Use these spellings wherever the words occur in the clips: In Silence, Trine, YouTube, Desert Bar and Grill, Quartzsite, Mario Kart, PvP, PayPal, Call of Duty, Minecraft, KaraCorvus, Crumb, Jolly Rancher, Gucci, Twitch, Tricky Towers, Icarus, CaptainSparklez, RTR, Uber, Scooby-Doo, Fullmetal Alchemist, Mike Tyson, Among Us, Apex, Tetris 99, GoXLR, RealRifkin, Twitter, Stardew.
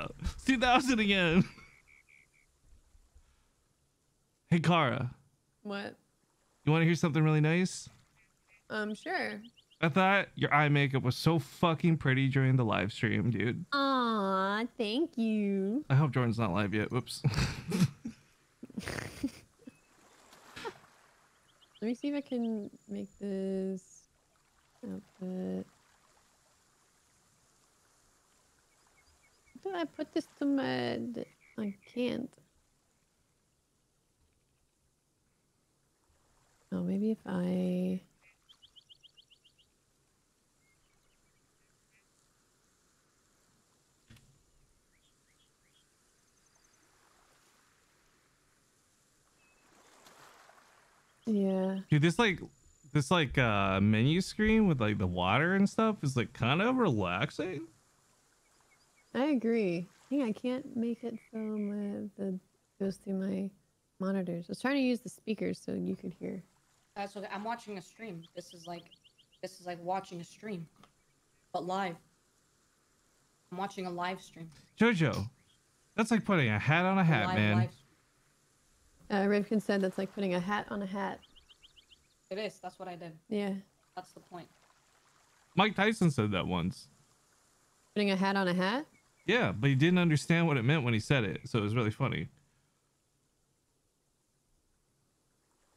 Yeah, 2000 again. Hey, Kara. What? You want to hear something really nice? Sure. I thought your eye makeup was so fucking pretty during the live stream, dude. Aw, thank you. I hope Jordan's not live yet. Whoops. Let me see if I can make this outfit. Did I put this to mud? I can't. Oh, maybe if I... Yeah. Dude, this menu screen with like the water and stuff is like kind of relaxing. I agree. Yeah, I can't make it so the goes through my monitors. I was trying to use the speakers so you could hear. That's okay. I'm watching a stream. This is like watching a stream, but live. I'm watching a live stream. Jojo, that's like putting a hat on a hat, man. Rivkin said that's like putting a hat on a hat. It is. That's what I did. Yeah. That's the point. Mike Tyson said that once. Putting a hat on a hat? Yeah, but he didn't understand what it meant when he said it, so it was really funny.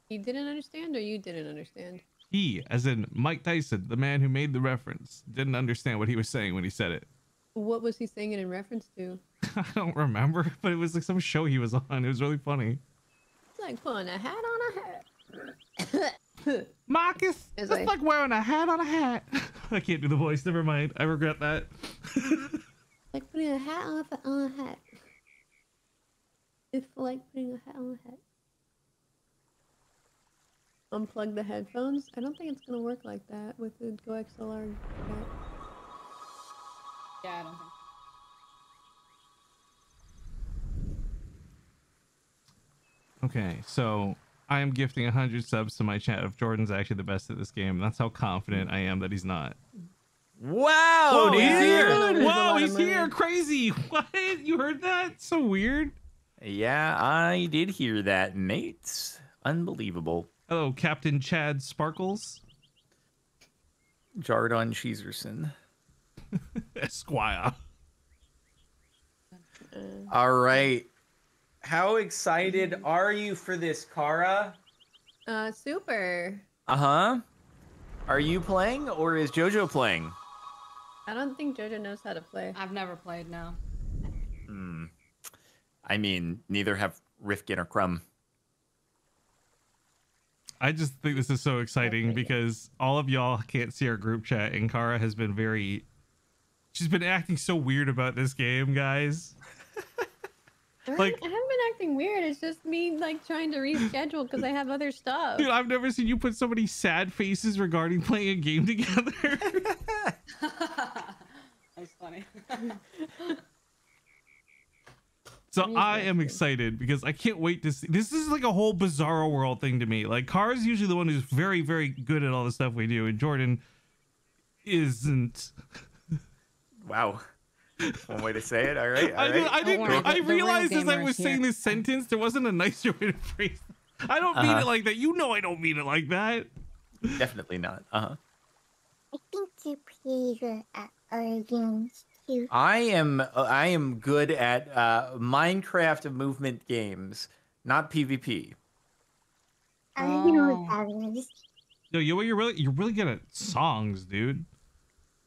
He didn't understand, or you didn't understand? He, as in Mike Tyson, the man who made the reference, didn't understand what he was saying when he said it. What was he saying it in reference to? I don't remember, but it was like some show he was on. It was really funny. It's like putting a hat on a hat. Marcus, it's like wearing a hat on a hat. I can't do the voice. Never mind. I regret that. Like putting a hat on a hat. It's like putting a hat on a hat. Unplug the headphones. I don't think it's gonna work like that with the GoXLR. Yeah, I don't think. Okay, so I am gifting 100 subs to my chat if Jordan's actually the best at this game. That's how confident I am that he's not. Wow! Whoa, dude. He's here! Whoa, he's here! Crazy! What? You heard that? So weird. Yeah, I did hear that, Nate. Unbelievable. Hello, Captain Chad Sparkles. Jardon Cheezerson. Esquire. All right. How excited are you for this, Kara? Super. Uh-huh. Are you playing or is JoJo playing? I don't think JoJo knows how to play. I've never played, no. Hmm. I mean, neither have Rifkin or Crumb. I just think this is so exciting because all of y'all can't see our group chat and Kara has been she's been acting so weird about this game, guys. Like, I haven't been acting weird. It's just me like trying to reschedule because I have other stuff. Dude, I've never seen you put so many sad faces regarding playing a game together. That's funny. So I am excited because I can't wait to see. This is like a whole bizarro world thing to me. Like Kara's usually the one who's very, very good at all the stuff we do, and Jordan isn't. Wow. One way to say it. All right. All right. I realized as I was saying this sentence, there wasn't a nicer way to phrase it. I don't mean it like that. You know, I don't mean it like that. Definitely not. I think you're pretty good at other games too. I am good at Minecraft movement games, not PvP. I don't even know what that is. No, you're really good at songs, dude.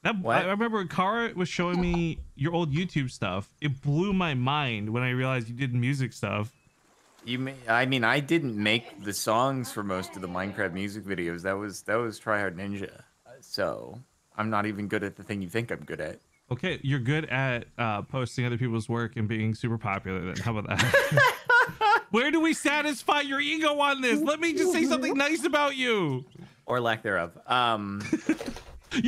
I remember Kara was showing me your old YouTube stuff. It blew my mind when I realized you did music stuff. I didn't make the songs for most of the Minecraft music videos. That was Tryhard Ninja. So I'm not even good at the thing you think I'm good at. Okay, you're good at posting other people's work and being super popular. Then how about that? Where do we satisfy your ego on this? Let me just say something nice about you, or lack thereof.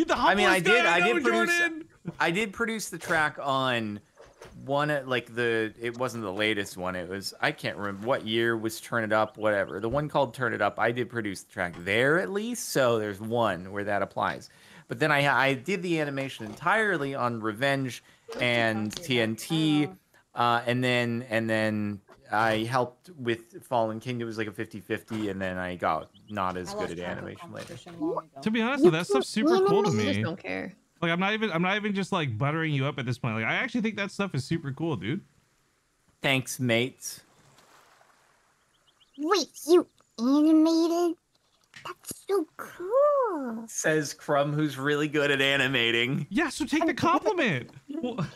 I did produce the track on one, like it wasn't the latest one. It was, I can't remember what year was Turn It Up, whatever. The one called Turn It Up. I did produce the track there at least. So there's one where that applies. But then I did the animation entirely on Revenge and TNT, and then I helped with Fallen Kingdom. It was like a 50-50, and then I got not as good at animation later. To be honest, though, that stuff's super cool to me. I just don't care. Like, I'm not even just like buttering you up at this point. Like, I actually think that stuff is super cool, dude. Thanks, mate. Wait, you animated? That's so cool. Says Crumb, who's really good at animating. Yeah, so take the compliment. Well,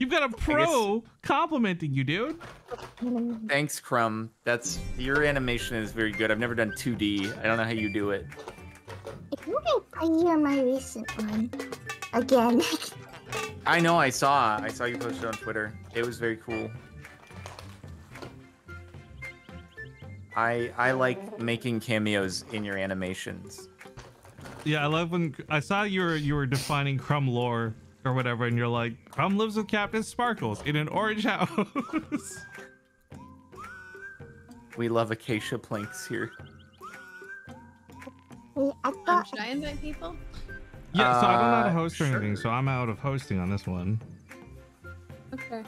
you've got a pro complimenting you, dude. Thanks, Crumb. That's your animation is very good. I've never done 2D. I don't know how you do it. If you can play on my recent one again. I know. I saw you post it on Twitter. It was very cool. I like making cameos in your animations. Yeah, I love when I saw you were defining Crumb lore or whatever, and you're like, Crumb lives with CaptainSparklez in an orange house. We love acacia planks here. Should I invite people? Yeah, so I don't know how to host or anything, so I'm out of hosting on this one. Okay.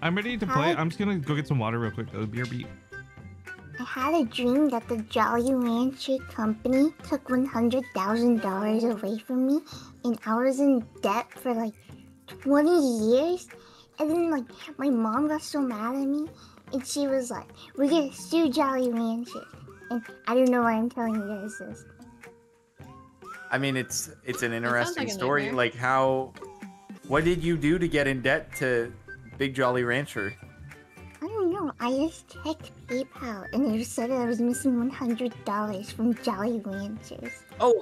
I'm ready to play. I'm just gonna go get some water real quick though. BRB. I had a dream that the Jolly Rancher company took $100,000 away from me, and I was in debt for like 20 years. And then like my mom got so mad at me, and she was like, "We're gonna sue Jolly Rancher." And I don't know why I'm telling you guys this. I mean, it's an interesting story. Like, how? What did you do to get in debt to Big Jolly Rancher? I don't know. I just checked PayPal and it said that I was missing $100 from Jolly Ranchers. Oh,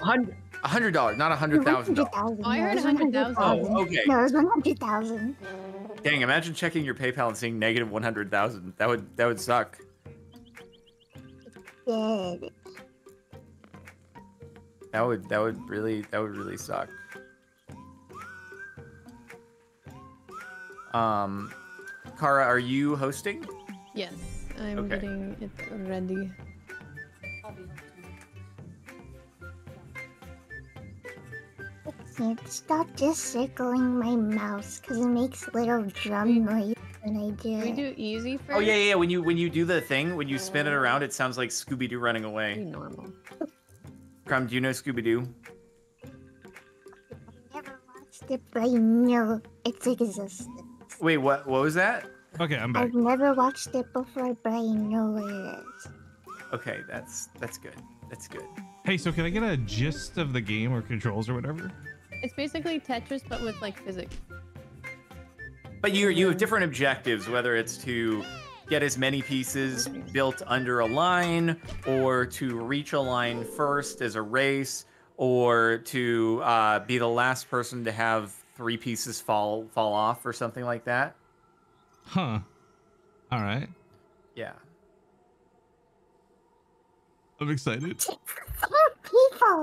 $100, not $100,000. Oh, I heard $100,000. Oh, okay. No, it was $100,000. Dang! Imagine checking your PayPal and seeing negative $100,000. That would suck. Dead. That would really suck. Kara, are you hosting? Yes, I'm getting it ready. I'll be hosting. I can't stop just circling my mouse because it makes little drum noise when I do it. We do easy first. Oh yeah. When you do the thing, when you spin it around, it sounds like Scooby-Doo running away. Normal. Crumb, do you know Scooby-Doo? I never watched it, but I know it exists. Wait, what was that? Okay, I'm back. I've never watched it before, but I know what it is. Okay, that's good. That's good. Hey, so can I get a gist of the game or controls or whatever? It's basically Tetris, but with like physics. But you have different objectives, whether it's to get as many pieces built under a line, or to reach a line first as a race, or to be the last person to have 3 pieces fall off or something like that. Huh. All right. Yeah. I'm excited.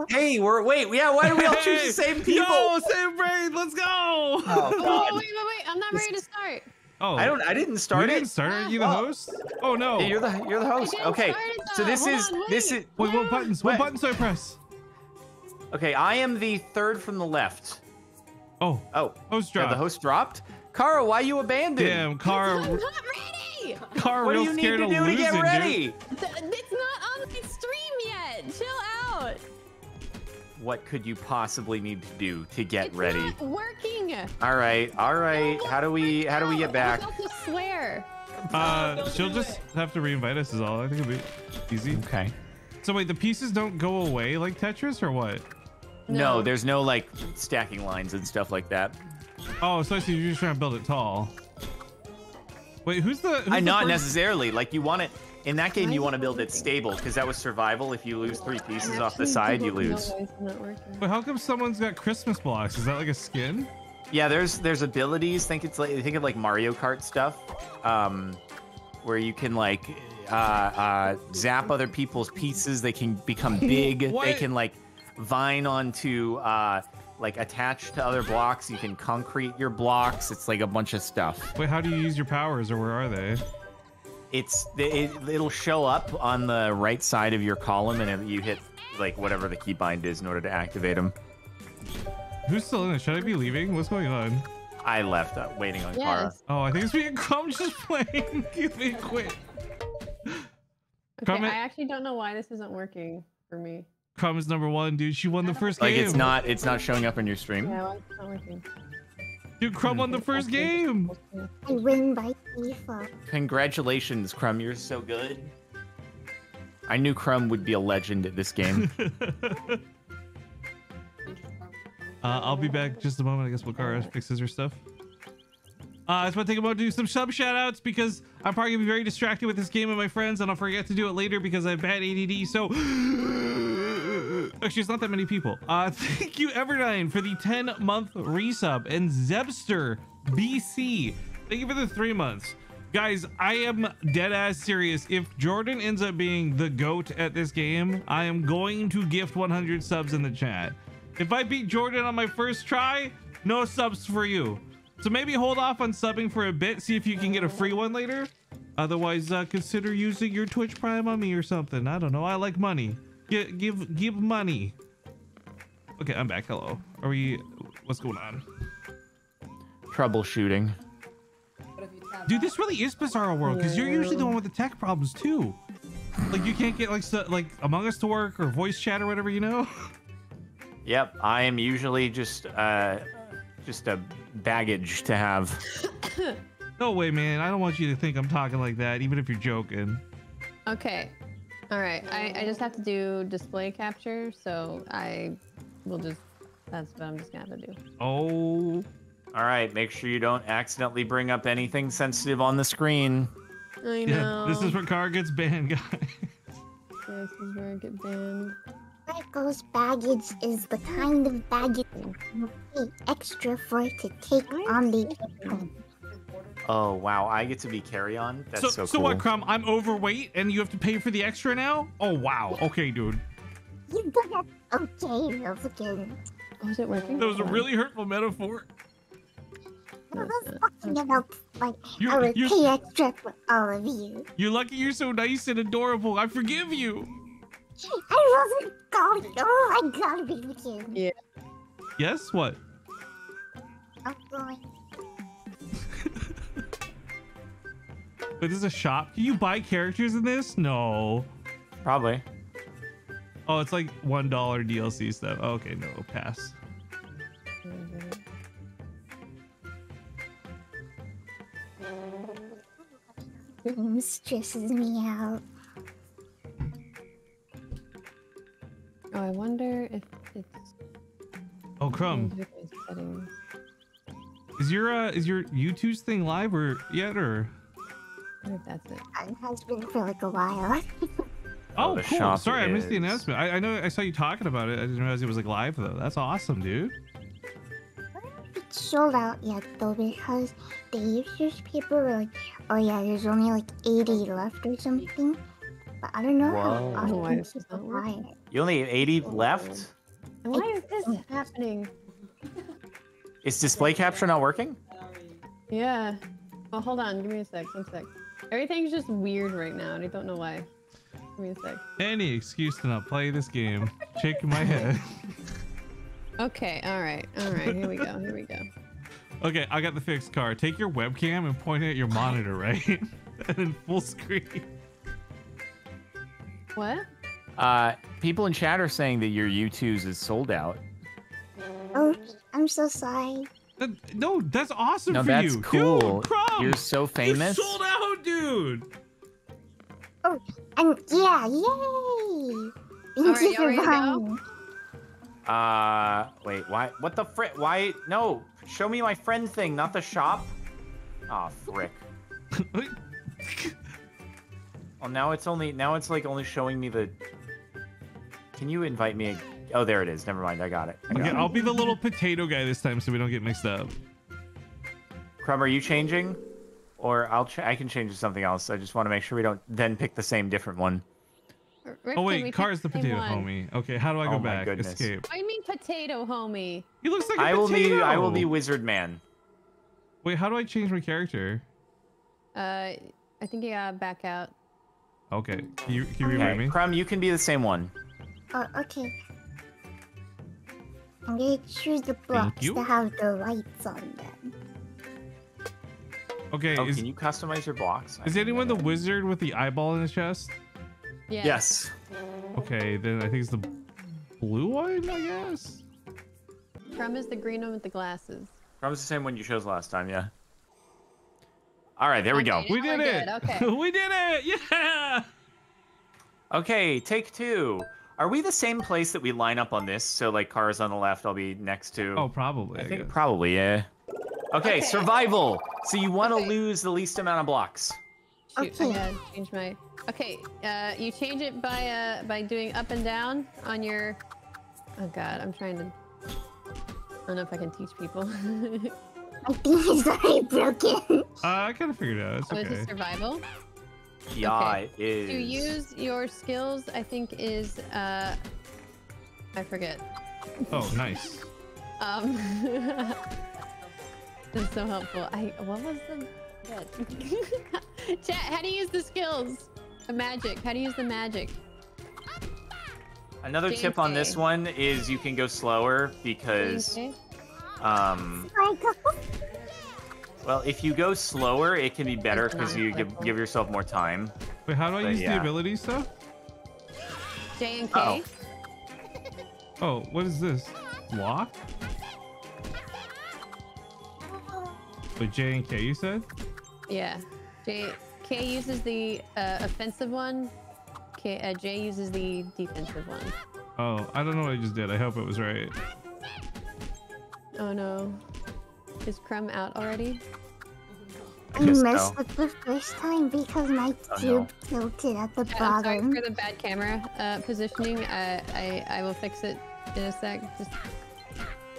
Hey, why do we all choose the same people? Yo, same brain, let's go. Oh, God. Wait, I'm not ready to start. Oh, I didn't start it. You didn't start it? You the host? Oh no. Hey, you're the host. Okay. So this is wait, what buttons do I press? Okay, I am the third from the left. Oh, host dropped. Yeah, the host dropped. Kara, why you abandoned? Damn, Kara. I'm not ready. Kara, what do you need to do to get ready? It's not on the stream yet. Chill out. What could you possibly need to do to get ready? It's not working. All right. How do we get back? You have to swear. She'll just have to reinvite us is all. I think it'll be easy. Okay. So wait, the pieces don't go away like Tetris or what? No, there's no like stacking lines and stuff like that. Oh, so I see you're just trying to build it tall. Wait, who's the not necessarily. Like you want it in that game, you want to build it stable because that was survival. If you lose 3 pieces off the side, you lose. But how come someone's got Christmas blocks? Is that like a skin? Yeah, there's abilities. Think of like Mario Kart stuff, where you can like zap other people's pieces. They can become big. They can like vine onto like attached to other blocks. You can concrete your blocks. It's like a bunch of stuff. Wait, how do you use your powers, or where are they? It'll show up on the right side of your column, and you hit like whatever the keybind is in order to activate them. Who's still in it? Should I be leaving? What's going on? I left up waiting on Kara. Oh, I think it's me and Crumb just playing. Give me a quick. Okay, I actually don't know why this isn't working for me. Crumb is #1, dude. She won the first game. Like, it's not showing up in your stream. Yeah, well, it's not working. Dude, Crumb won the first game. I win by default. Congratulations, Crumb. You're so good. I knew Crumb would be a legend at this game. I'll be back just a moment. I guess Kara fixes her stuff. I just want to take a moment to do some sub shout outs because I'm probably gonna be very distracted with this game and my friends, and I'll forget to do it later because I've had ADD. So actually, it's not that many people. Thank you, Everdine, for the 10-month resub, and Zebster BC, thank you for the 3 months. Guys, I am dead ass serious. If Jordan ends up being the GOAT at this game, I am going to gift 100 subs in the chat. If I beat Jordan on my first try, no subs for you. So maybe hold off on subbing for a bit, see if you can get a free one later. Otherwise, consider using your Twitch Prime on me or something. I don't know. I like money. Give money. Okay, I'm back. Hello. Are we... What's going on? Troubleshooting. Dude, this really is Bizarro World because you're usually the one with the tech problems too. Like, you can't get like Among Us to work or voice chat or whatever, you know? Yep, I am usually just a baggage to have. No way, man. I don't want you to think I'm talking like that, even if you're joking. Okay. All right. I just have to do display capture, so I will just... That's what I'm just going to have to do. Oh. All right. Make sure you don't accidentally bring up anything sensitive on the screen. I know. Yeah, this is where Kara gets banned, guys. This is where I get banned. Michael's baggage is the kind of baggage you pay extra for to take on the airplane. Oh wow, I get to be carry-on? That's so cool. So what, Crumb? I'm overweight and you have to pay for the extra now? Oh wow, okay, dude. You don't have okay. Was it working? That was a really hurtful metaphor. I was talking about, like, I would pay extra for all of you. You're lucky you're so nice and adorable. I forgive you. I wasn't going. Oh, I gotta be with you. Yeah. Yes. What? Oh boy. Wait, this is a shop. Can you buy characters in this? No. Probably. Oh, it's like $1 DLC stuff. Oh, okay, no, pass. It stresses me out. Oh, I wonder if it's... Oh, Crumb. Is your YouTube's thing live or yet, or? I wonder if that's it. It has been for like a while. Oh, cool. Sorry, I missed the announcement. I know I saw you talking about it. I didn't realize it was like live though. That's awesome, dude. It's sold out yet though, because the YouTube people were like, oh yeah, there's only like 80 left or something. But I don't know how often this is live. You only have 80 left? Why is this happening? Is display capture not working? Yeah. Well, hold on. Give me a sec. One sec. Everything's just weird right now, and I don't know why. Give me a sec. Any excuse to not play this game. Shaking my head. Okay. All right. All right. Here we go. Here we go. Okay. I got the fix, Kara. Take your webcam and point it at your monitor, right? And then full screen. What? People in chat are saying that your U2's is sold out. Oh, I'm so sorry. No, that's awesome for you. No, that's cool. Dude, Crumb, you're so famous. You sold out, dude. Oh, and yeah, yay! Thank you for buying. Wait, why? What the frick? Why? No, show me my friend thing, not the shop. Aw, frick. Oh, now it's like only showing me the... Can you invite me? Oh, there it is. Never mind. I got it. Okay, I'll be the little potato guy this time so we don't get mixed up. Crumb, are you changing? Or I can change to something else. I just want to make sure we don't then pick the same different one. Rick, oh, wait. Car's the potato homie. Okay, how do I go back? Goodness. Escape. What do you mean potato homie? He looks like a potato. I will be Wizard Man. Wait, how do I change my character? I think you gotta back out. Okay, can you remind me? Crumb, you can be the same one. Oh, okay. I'm gonna choose the blocks that have the lights on them. Okay. Oh, can you customize your blocks? Is anyone the wizard with the eyeball in his chest? Yes. Yes. Okay, then I think it's the blue one, I guess. Crumb is the green one with the glasses. Crumb's the same one you chose last time, yeah. All right, there we go. We did it. Okay. We did it. Yeah. Okay, take two. Are we the same place that we line up on this? So like Kara's on the left, I'll be next to. Oh, probably. I think probably, yeah. Okay, okay, survival. So you want to lose the least amount of blocks. Shoot, okay. I gotta change my. Okay, you change it by doing up and down on your. Oh God, I'm trying to. I don't know if I can teach people. I think it's very broken. I kind of figured it out. It's okay. It's survival. Yeah, okay. It is. To use your skills, I think is I forget. Oh, nice. That's so helpful. What was the chat? How do you use the skills? The magic. How do you use the magic? Another tip on this one is you can go slower because. Well, if you go slower, it can be better because you give yourself more time. Wait, how do I use the ability stuff? J and K. Oh. Oh, what is this? Block? Wait, J and K, you said? Yeah. K uses the offensive one. J uses the defensive one. Oh, I don't know what I just did. I hope it was right. Oh no. Is Crumb out already? I messed up the first time because my cube tilted at the bottom. I'm sorry for the bad camera positioning. I will fix it in a sec. Just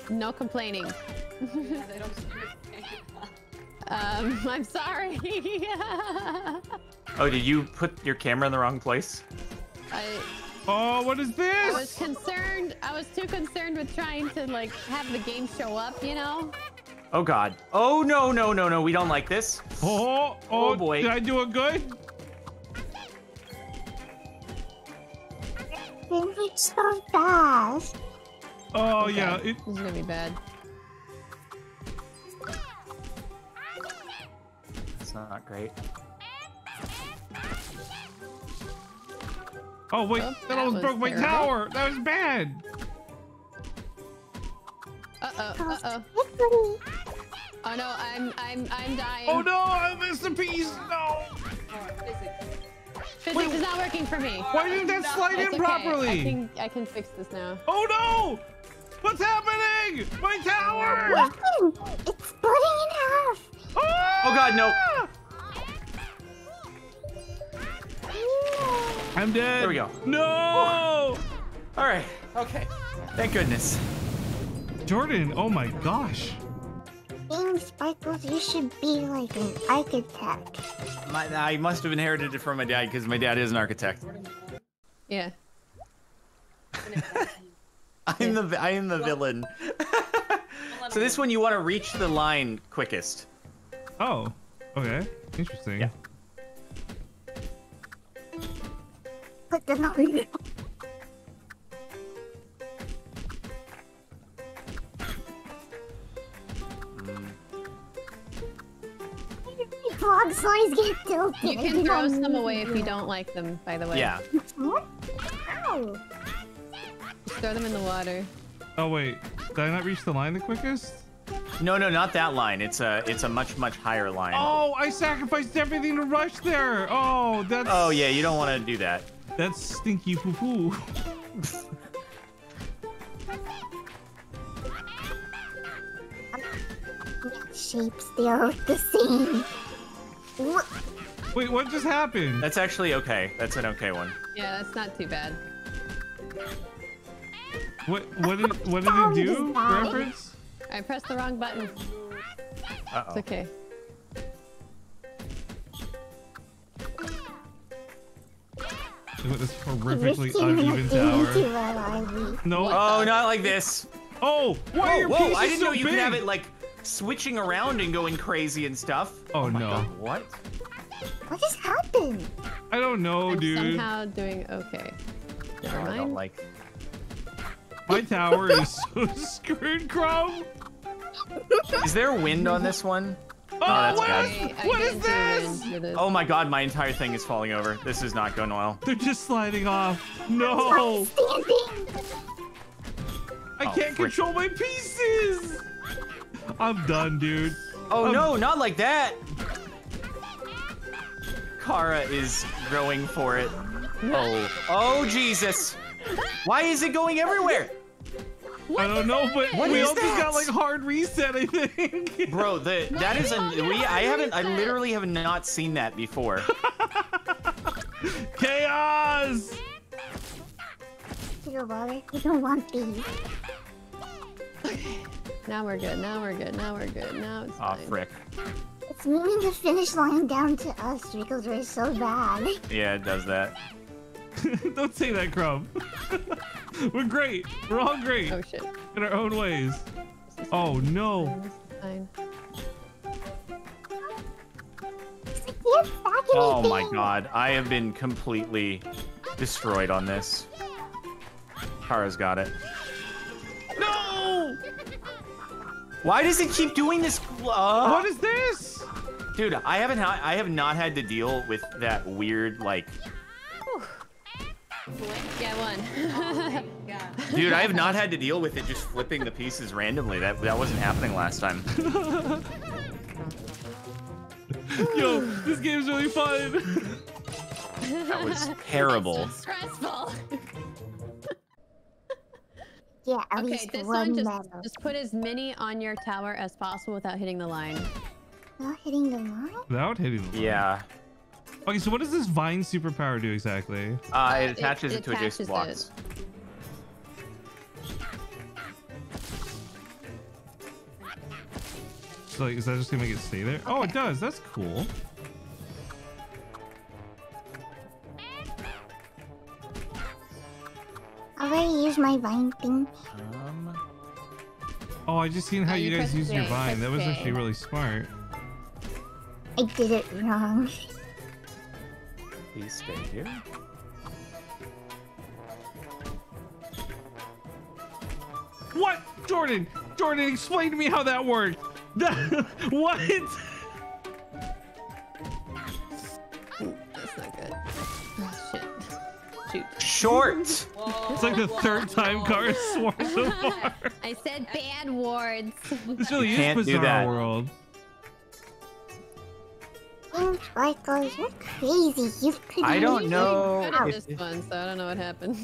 no complaining. I'm sorry. Oh, did you put your camera in the wrong place? Oh, what is this? I was concerned. I was too concerned with trying to like have the game show up, you know? Oh God. Oh no, no, no, no. We don't like this. Oh, oh boy. Did I do it good? It's so fast. Oh okay. Yeah. This is gonna be bad. It's not great. Oh wait, that almost broke my tower. That was bad. Uh oh. Oh no, I'm dying. Oh no, I missed a piece. No. Physics is not working for me. Why didn't that slide in properly? I can fix this now. Oh no! What's happening? My tower! It's splitting in half. Oh God, no. I'm dead. There we go. No! All right. Okay. Thank goodness. Jordan, oh my gosh. CaptainSparklez, you should be like an architect. I must have inherited it from my dad because my dad is an architect. Yeah. I am the villain. So this one you want to reach the line quickest. Oh. Okay. Interesting. Yeah. You can throw some away if you don't like them, by the way. Yeah. Ow. Just throw them in the water. Oh wait, did I not reach the line the quickest? No, no, not that line. It's a much, much higher line. Oh, I sacrificed everything to rush there. Oh, that's. Oh yeah, you don't want to do that. That's stinky poo-poo. Shapes, they are the same. What? Wait, what just happened? That's actually okay. That's an okay one. Yeah, that's not too bad. What did it do? Reference? I pressed the wrong button. Uh-oh. It's okay. Look at this horrifically uneven tower. No. Oh, not like this. Oh, why are your pieces so big? I didn't know you could have it like switching around and going crazy and stuff. Oh, no. God, what? What just happened? I don't know, dude. I'm somehow doing okay. Yeah, I don't like. My tower is so screwed, Crumb. Is there wind on this one? Oh, what is this? Oh my god, my entire thing is falling over. This is not going well. They're just sliding off. No. I can't control my pieces. I'm done, dude. Oh no, not like that. Kara is going for it. Oh. Oh, Jesus. Why is it going everywhere? What I don't know, but we all just got like hard reset, I think. Bro, that is I literally have not seen that before. Chaos! Don't worry, you don't want these. Now we're good. Now we're good. Now we're good. Now it's fine. Oh, frick. It's moving the finish line down to us because we're so bad. Yeah, it does that. Don't say that, Crumb. We're great. We're all great. Oh, shit. In our own ways. Oh, no. Fine. Oh, my God. I have been completely destroyed on this. Kara's got it. No! Why does it keep doing this? What is this? Dude, I have not had to deal with that weird, like... Yeah, one. Dude, I have not had to deal with it just flipping the pieces randomly. That wasn't happening last time. Yo, this game's really fun. That was terrible. It's so stressful. Yeah, at least this one just put as many on your tower as possible without hitting the line. Without hitting the line? Without hitting the line? Yeah. Okay, so what does this vine superpower do exactly? It attaches it to adjacent blocks. So, like, is that just gonna make it stay there? Okay. Oh, it does. That's cool. I've already used my vine thing. Oh, I just seen how you guys used your vine. That was actually really smart. I did it wrong. Please stay here. What? Jordan! Jordan, explain to me how that worked! What? Ooh, that's not good. Oh, shit. Short. Whoa, it's like the third time Kara swore so far. I said bad words. This really is bizarre world. Sparklez, you're crazy. You've pretty I don't know. I this one, so I don't know what happened.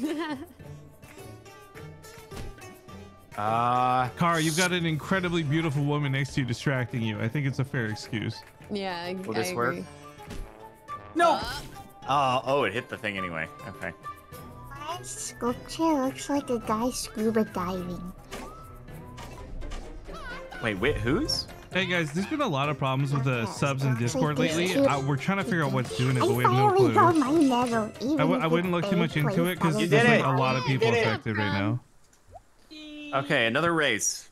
Kara, you've got an incredibly beautiful woman next to you distracting you. I think it's a fair excuse. Yeah, I agree. Will this work? No. Oh, it hit the thing anyway. Okay. My sculpture looks like a guy scuba diving. Wait, who's? Hey guys, there's been a lot of problems with the subs in Discord lately. We're trying to figure out what's doing it, but we have no clue. I wouldn't look too much into it because there's like a lot of people affected right now. Okay, another race.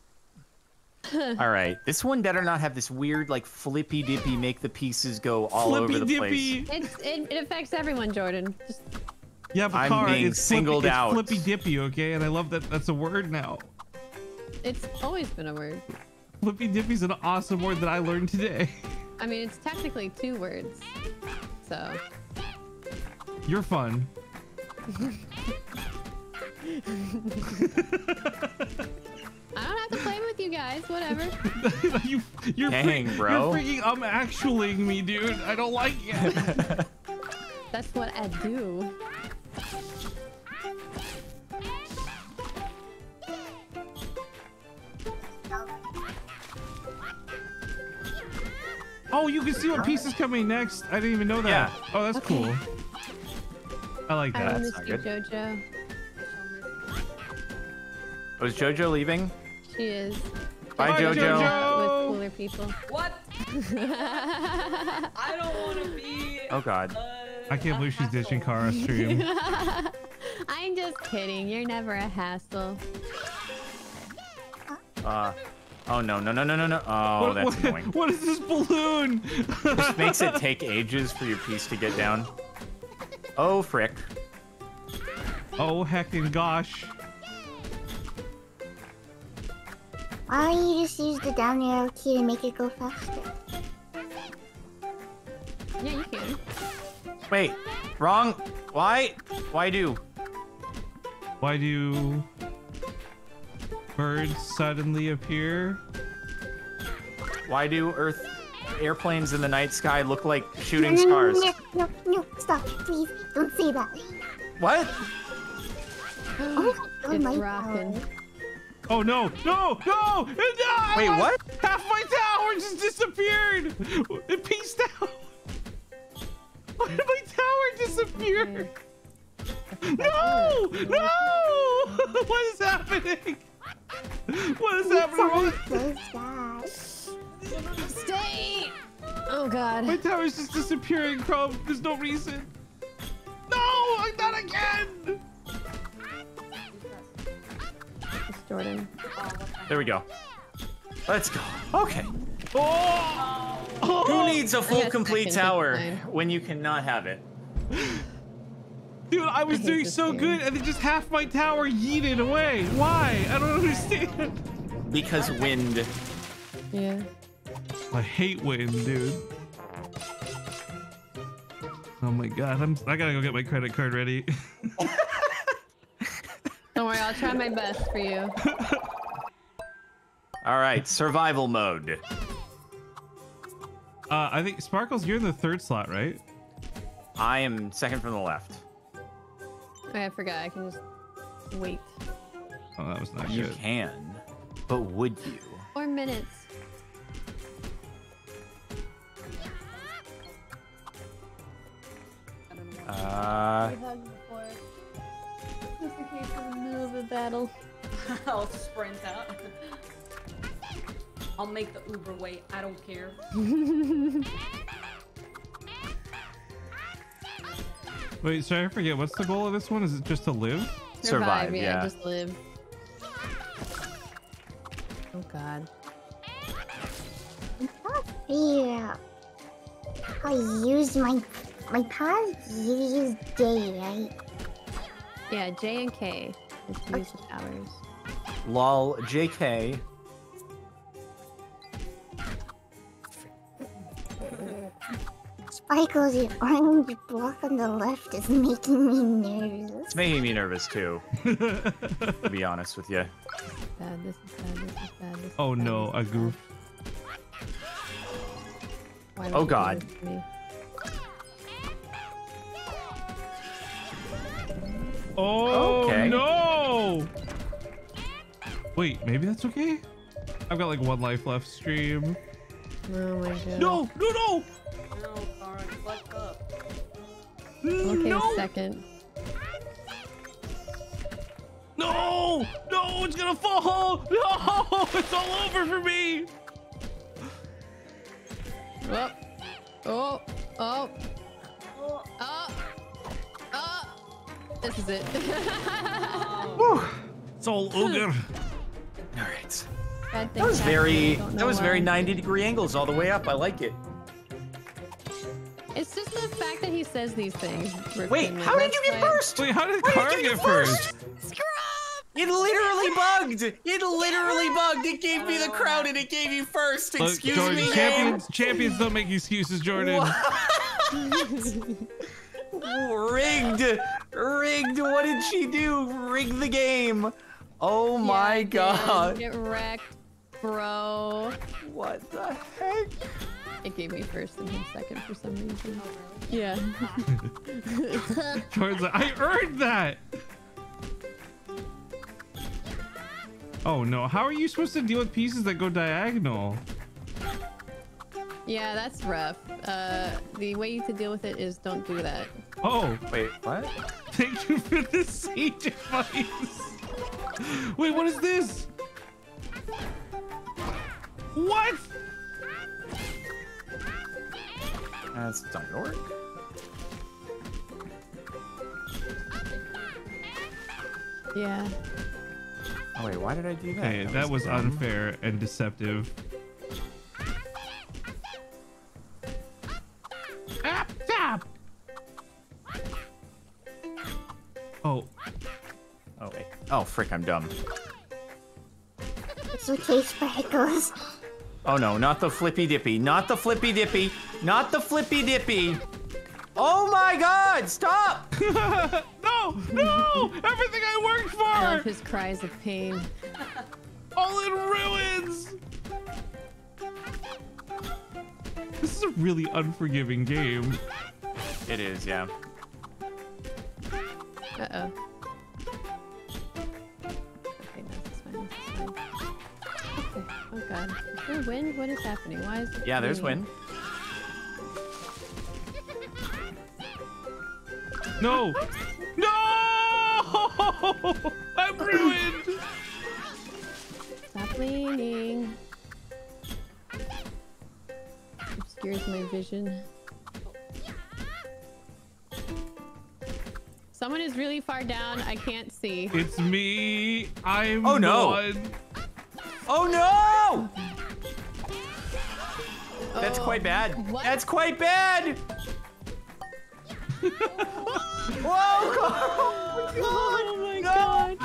All right, this one better not have this weird, like, flippy dippy, make the pieces go all over the place. It affects everyone, Jordan. Just... Yeah, but Kara, it's singled out. It's flippy dippy, okay? And I love that that's a word now. It's always been a word. Flippy dippy's an awesome word that I learned today. I mean, it's technically two words, so. You're fun. I don't have to play with you guys, whatever. Dang, bro. You're freaking actuallying me, dude. I don't like it. That's what I do. Oh, you can see what piece is coming next. I didn't even know that. Yeah. Oh, that's cool. I like that. I miss you, JoJo. Was JoJo leaving? She is. Bye, JoJo. With cooler people. What? I don't want to be. Oh God. I can't believe she's ditching Kara's stream. I'm just kidding. You're never a hassle. Oh no no no no no no! Oh, that's annoying. What is this balloon? This makes it take ages for your piece to get down. Oh frick. Oh heckin' gosh. Why don't you just use the down arrow key to make it go faster? Yeah, you can. Wait, wrong. Why? Why do? Why do birds suddenly appear? Why do Earth airplanes in the night sky look like shooting stars? No, stop, please, don't say that. What? Oh my God. Oh no! Wait, what? Half my tower just disappeared! It pieced out! Why did my tower disappear? No! No! What is happening? What is happening? Stay! Oh God. My tower's just disappearing, Crumb. There's no reason. No! Not again! Jordan. There we go. Let's go. Okay. Oh! Oh! Who needs a full complete tower when you cannot have it? Dude, I was doing so good and then just half my tower yeeted away. Why? I don't understand. Because wind. Yeah. I hate wind, dude. Oh my God, I gotta go get my credit card ready. Don't worry, I'll try my best for you. All right, survival mode. I think, Sparklez, you're in the third slot, right? I am second from the left. Okay, I forgot. I can just wait. Oh, that was not good. You can, but would you? 4 minutes. Just in case we're in the middle of a battle. I'll sprint out. I'll make the Uber wait. I don't care. Wait, sorry, I forget. What's the goal of this one? Is it just to live? Survive, yeah. Just live. Oh, God. Yeah. I used my paws. You use J, right? Yeah, J and K is to use the towers. Lol, JK. Sparklez, the orange block on the left is making me nervous. It's making me nervous too. To be honest with you. This is bad. Oh no, I goofed. Oh God. Oh, okay. No! Wait, maybe that's okay? I've got like 1 life left, stream. Oh my God. No! No, Kara, fuck up. Okay, no. Second. No, it's gonna fall! No! It's all over for me! Oh. This is it. It's all ogre. All right. That was very 90-degree angles all the way up. I like it. It's just the fact that he says these things. Wait, how did you get first? Wait, how did Kara get first? It literally bugged. It gave me the crowd and it gave you first. Excuse me, Jordan. Champions don't make excuses, Jordan. Rigged. What did she do? Rigged the game. Oh my God. Get wrecked, bro. What the heck? It gave me first and him second for some reason. Yeah. Towards the, I earned that. Oh no. How are you supposed to deal with pieces that go diagonal? Yeah, that's rough. The way to deal with it is don't do that. Oh, wait, what? Thank you for the siege advice. Wait, what is this? What? That's not gonna work. Yeah. Oh, wait, why did I do that? Hey, that was unfair and deceptive. Oh. Oh, wait. Oh, frick, I'm dumb. CaptainSparklez. Oh no, not the flippy dippy, not the flippy dippy, not the flippy dippy. Oh my God, stop! No, no, everything I worked for! I love his cries of pain. All in ruins! This is a really unforgiving game. It is, yeah. Uh-oh. Okay, no, this one, this one. Okay. Oh God. Is there wind? What is happening? Why is it? Yeah, there's wind. No! No! I'm ruined! Stop leaning. Obscures my vision. Someone is really far down. I can't see. It's me. I'm oh no! One. Oh no! Oh, that's quite bad. What? That's quite bad. Whoa! Oh my God!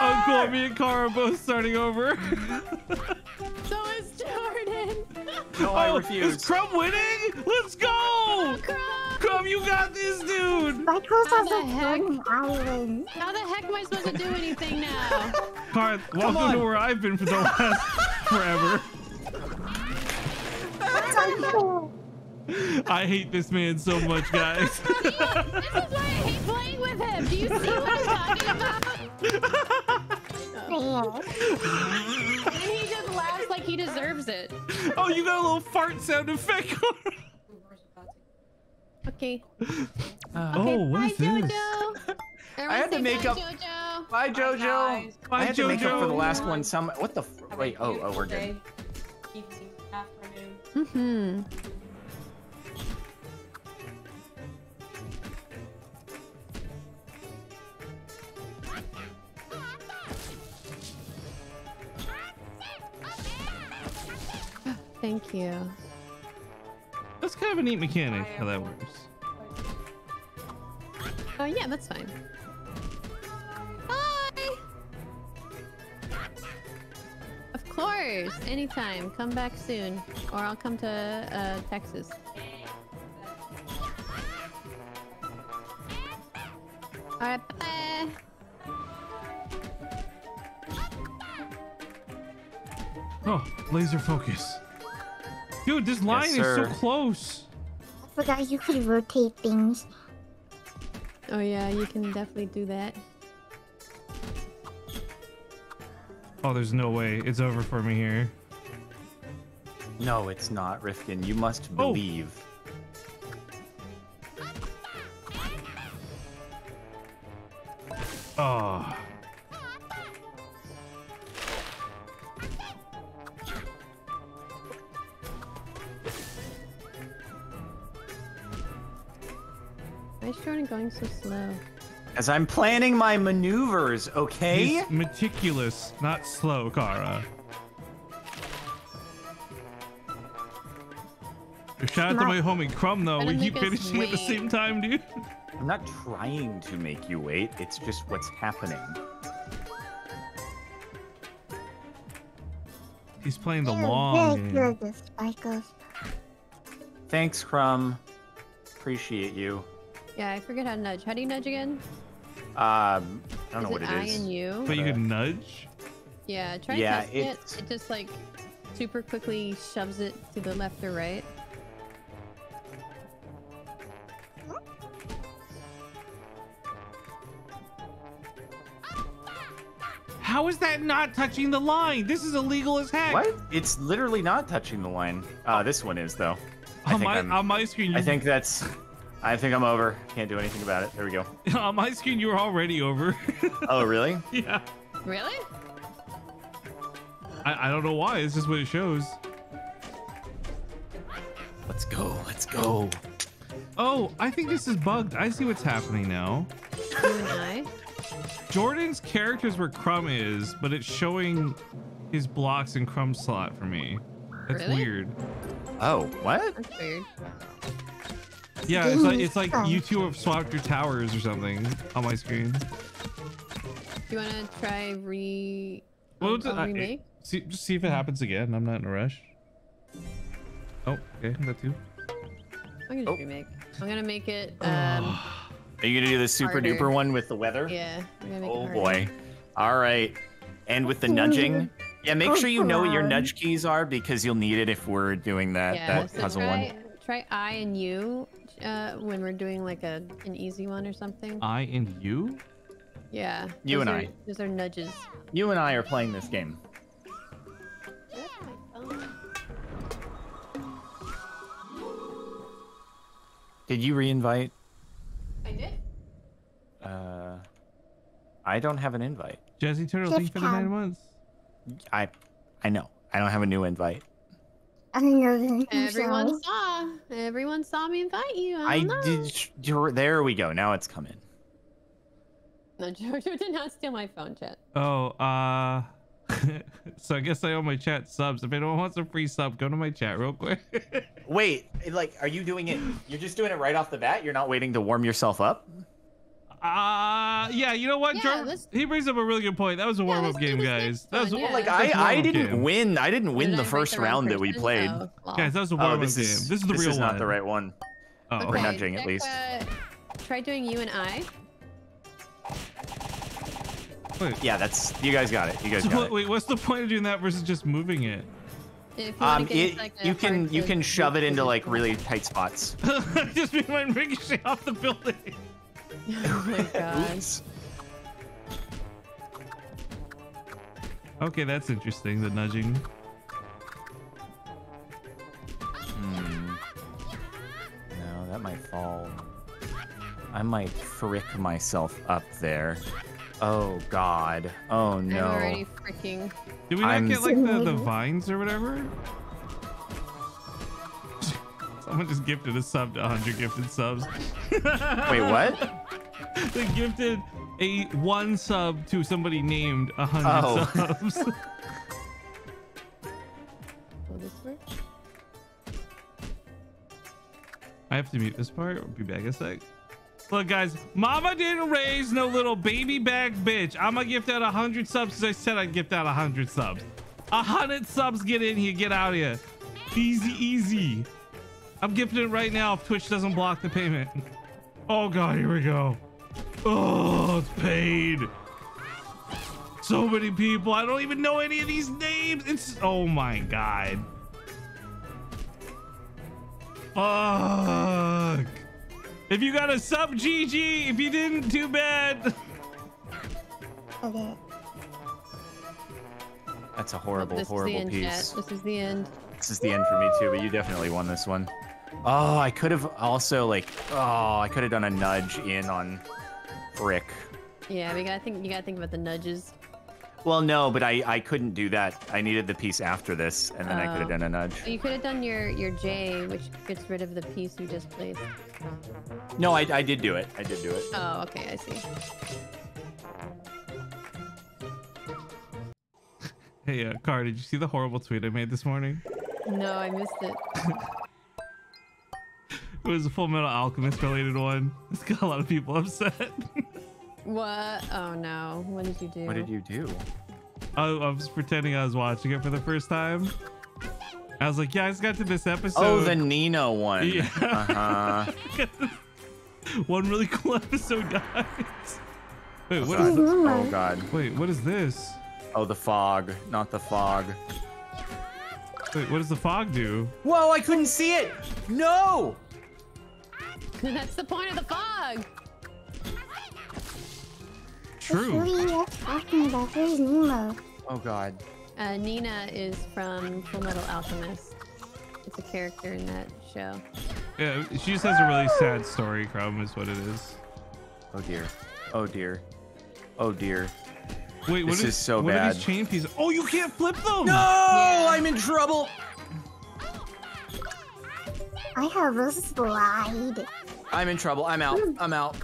Uncle, me and Kara are both starting over. So is Jordan. No, I refuse. Is Crumb winning? Let's go! Oh, Crumb, you got this, dude. How the heck am I supposed to do anything now? Kara, welcome to where I've been for the last forever. What's on I hate this man so much, guys. This is why I hate playing with him. Do you see what I'm talking about? Oh. And he just laughs like he deserves it. Oh, you got a little fart sound effect. Okay. Okay, oh, what is this? JoJo. I had to make up. JoJo. Bye, JoJo. Bye, JoJo. I had to make up for the last one. Some. What the? Wait. Oh, we're good. Mm-hmm. Thank you. That's kind of a neat mechanic, how that works. Oh, yeah, that's fine. Hi! Of course, anytime. Come back soon, or I'll come to Texas. All right, bye-bye. Oh, laser focus. Dude, this line is so close. I forgot you could rotate things. Oh yeah, you can definitely do that. Oh, there's no way. It's over for me here. No, it's not, Rifkin. You must believe. Oh. Why is Jordan going so slow? As I'm planning my maneuvers, okay? He's meticulous, not slow, Kara. Shout out to my homie Crumb, though. We keep finishing at the same time, dude. I'm not trying to make you wait. It's just what's happening. He's playing the long game. Thanks, Crumb. Appreciate you. Yeah, I forget how to nudge. How do you nudge again? I don't know what it is. I and you? But you can nudge? Yeah, try to test it. It just like super quickly shoves it to the left or right. How is that not touching the line? This is illegal as heck. What? It's literally not touching the line. This one is though. On my screen. I think that's... I think I'm over. Can't do anything about it. There we go. On my screen, you were already over. Oh, really? Yeah. Really? I don't know why. It's just what it shows. Let's go. Let's go. Oh, I think this is bugged. I see what's happening now. You and I? Jordan's character's where Crumb is, but it's showing his blocks in Crumb's slot for me. That's weird. Oh, what? That's weird. Yeah, it's like you two have swapped your towers or something on my screen. Do you want to try remake? See, just see if it happens again. I'm not in a rush. Oh, okay, that too. I'm gonna remake. I'm gonna make it. Are you gonna do the super harder. Duper one with the weather? Yeah. Oh boy. All right. And with the nudging. Yeah, make sure you know what your nudge keys are because you'll need it if we're doing that that puzzle one. Try I and U when we're doing like an easy one or something. I and U? Yeah. You and I. Those are nudges. You and I are playing this game. Did you re-invite? I did. I don't have an invite. Jazzy Turtle, thank you for the 9 months. I know. I don't have a new invite. I know. Everyone saw. Everyone saw me invite you. I did. There we go. Now it's come in. No, Jojo did not steal my phone chat. Oh, so I guess I owe my chat subs. If anyone wants a free sub, go to my chat real quick. Wait, like, are you doing it? You're just doing it right off the bat? You're not waiting to warm yourself up? Yeah, you know what, yeah, he brings up a really good point. That was a warm-up game, guys. That was like I didn't win. I didn't win the first round that we played. No. Guys, that was a warm-up game. This is the real one. This is not the right one. Oh, okay, nudging at least. Try doing you and I. Wait. Yeah, that's you guys got it. You guys got it. Wait, what's the point of doing that versus just moving it? If you you can shove it into like really tight spots. Just made mine ricochet off the building. Oh my gosh. Okay, that's interesting, the nudging. No, that might fall. I might frick myself up there. Oh god. Oh no. I'm already fricking. Did we not get like the vines or whatever? Someone just gifted a sub to 100 gifted subs. Wait, what? They gifted a 1 sub to somebody named 100 subs. Will this work? I have to mute this part. I'll be back a sec. Look, guys, mama didn't raise no little baby bag bitch. I'm gonna gift out 100 subs as I said I'd gift out 100 subs. 100 subs, get in here, get out of here. Easy, easy. I'm gifting it right now if Twitch doesn't block the payment. Oh god, here we go. Oh, it's paid. So many people. I don't even know any of these names. It's oh my god. Fuck. If you got a sub, GG. If you didn't, too bad. Okay. That's a horrible, horrible piece. This is the end. This is the end for me too, but you definitely won this one. Oh, I could have also like, oh, I could have done a nudge in on Frick. Yeah, we gotta think. You gotta think about the nudges. Well, no, but I couldn't do that. I needed the piece after this, and then I could have done a nudge. You could have done your J, which gets rid of the piece you just placed. No, I did do it. I did do it. Oh, okay, I see. Hey, Car, did you see the horrible tweet I made this morning? No, I missed it. It was a Fullmetal Alchemist related one. It's got a lot of people upset. What? Oh no. What did you do? What did you do? I was pretending I was watching it for the first time. I was like, yeah, I just got to this episode. Oh, the Nina one. Yeah. One really cool episode, guys. Wait, what is this? Oh god. Wait, what is this? Oh, the fog. Not the fog. Wait, what does the fog do? Whoa, I couldn't see it! No! That's the point of the fog! True. Oh god. Nina is from Fullmetal Alchemist. It's a character in that show. Yeah, she just has a really sad story, Crumb, is what it is. Oh dear. Oh dear. Oh dear. Wait, what is so bad? What are these chain pieces? Oh, you can't flip them! No! Yeah. I'm in trouble! I have a slide. I'm in trouble. I'm out. I'm out.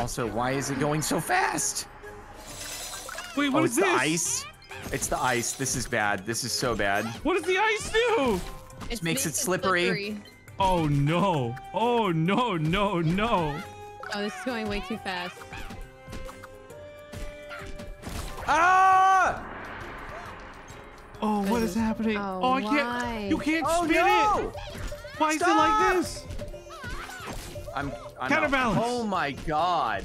Also, why is it going so fast? Wait, what is this? It's the ice. It's the ice. This is bad. This is so bad. What does the ice do? It makes it slippery. Oh, no. Oh, no, no, no. Oh, this is going way too fast. Ah! Oh, what is happening? Oh, I can't. You can't spin it. Why Stop! Is it like this? I'm counterbalance. Oh my god.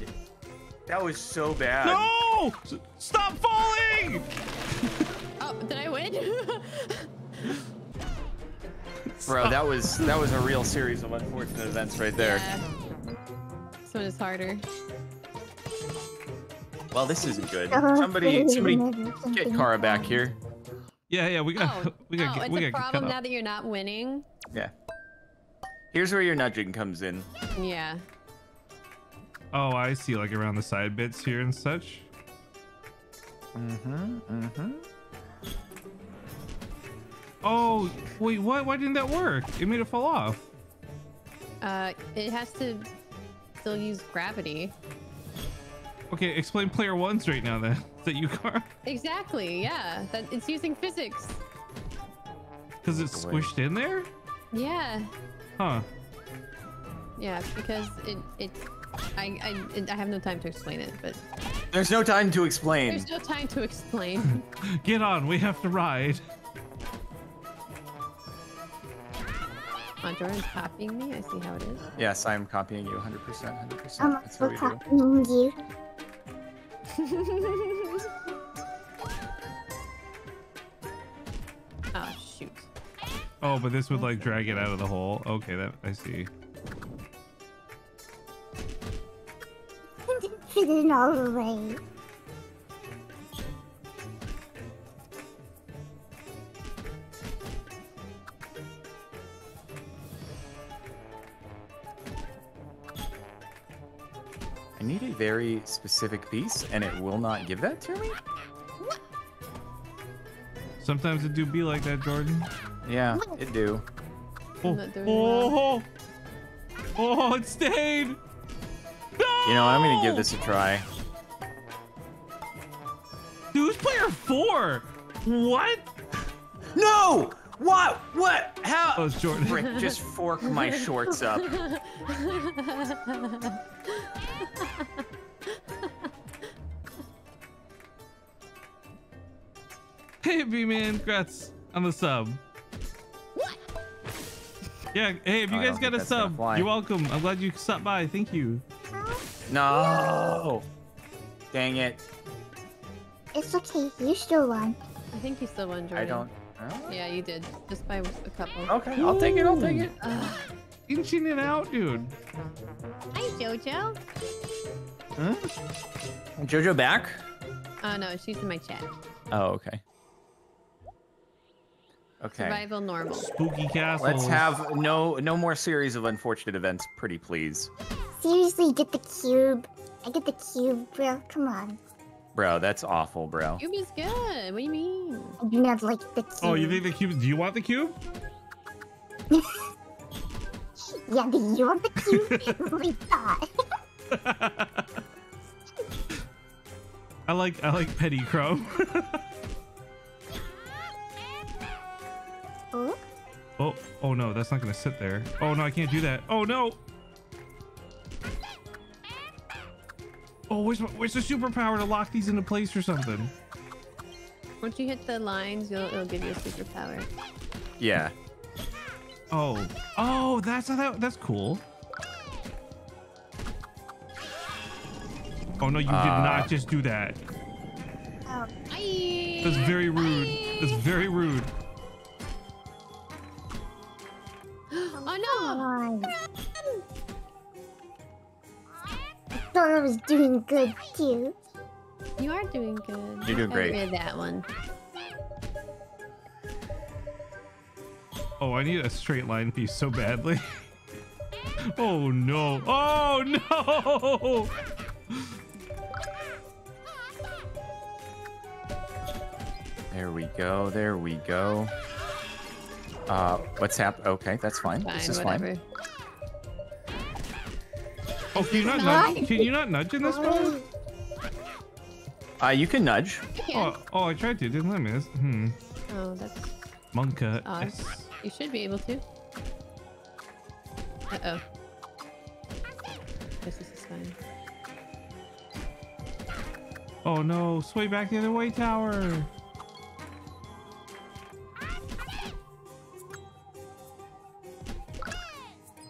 That was so bad. No! Stop falling! Oh, did I win? Bro, that was a real series of unfortunate events right there. Yeah. This one is harder. Well, this isn't good. Somebody get Kara back here. Yeah, we got a problem now that you're not winning. Yeah. Here's where your nudging comes in. Yeah. Oh, I see, like around the side bits here and such. Oh, wait, what? Why didn't that work? It made it fall off. It has to still use gravity. Okay, explain player ones right now then. That you car? Exactly, yeah. That it's using physics. Because it's squished in there? Yeah. Huh. Yeah, because I have no time to explain it, but... There's no time to explain. There's no time to explain. Get on, we have to ride. Jordan's copying me. I see how it is. Yes, I'm copying you 100%. 100%. I'm also copying you. Oh, shoot. Oh, but this would like drag it out of the hole. Okay, that I see. Fit it all the way. I need a very specific piece, and it will not give that to me? Sometimes it do be like that, Jordan. Yeah, it do. Oh, it stayed! No! You know, I'm gonna give this a try. Dude, it's player 4! What? No! What? What? How? Oh, it's Jordan. Frick, just fork my shorts up. Hey, B-Man, congrats on the sub. What? Yeah, hey, if you guys got a sub, you're welcome. I'm glad you stopped by. Thank you. No. Dang it. It's okay. You still won. I think you still won, Jordan. I don't. Yeah, you did. Just by a couple. Okay, I'll take it. I'll take it. Inching it out, dude. Hi, Jojo. Huh? Jojo back? No, she's in my chat. Oh, okay. Okay. Survival normal. Spooky castle. Let's have no more series of unfortunate events, pretty please. Seriously, get the cube. I get the cube, bro. Come on. Bro, that's awful, bro. Cube is good. What do you mean? I do not like the cube. Oh, you think the cube? Do you want the cube? Yeah, do you want the cube? Like that. I like Petty Crumb. Oh no, that's not gonna sit there. Oh no, I can't do that. Oh no. Oh, where's the superpower to lock these into place or something? Once you hit the lines, it'll give you a superpower. Yeah. Oh, that's cool. Oh no, you did not just do that. That's very rude. That's very rude. Oh no! I thought I was doing good too. You are doing good. You're doing great. I did that one. Oh, I need a straight line piece so badly. Oh no! Oh no! There we go. There we go. What's happened? Okay, that's fine. This is fine. Oh, can you not nudge? Can you not nudge in this one? You can nudge. Oh, I tried to. Didn't let me. Oh, that's... Monka. You should be able to. Uh-oh. This is fine. Oh no, sway back the other way, tower.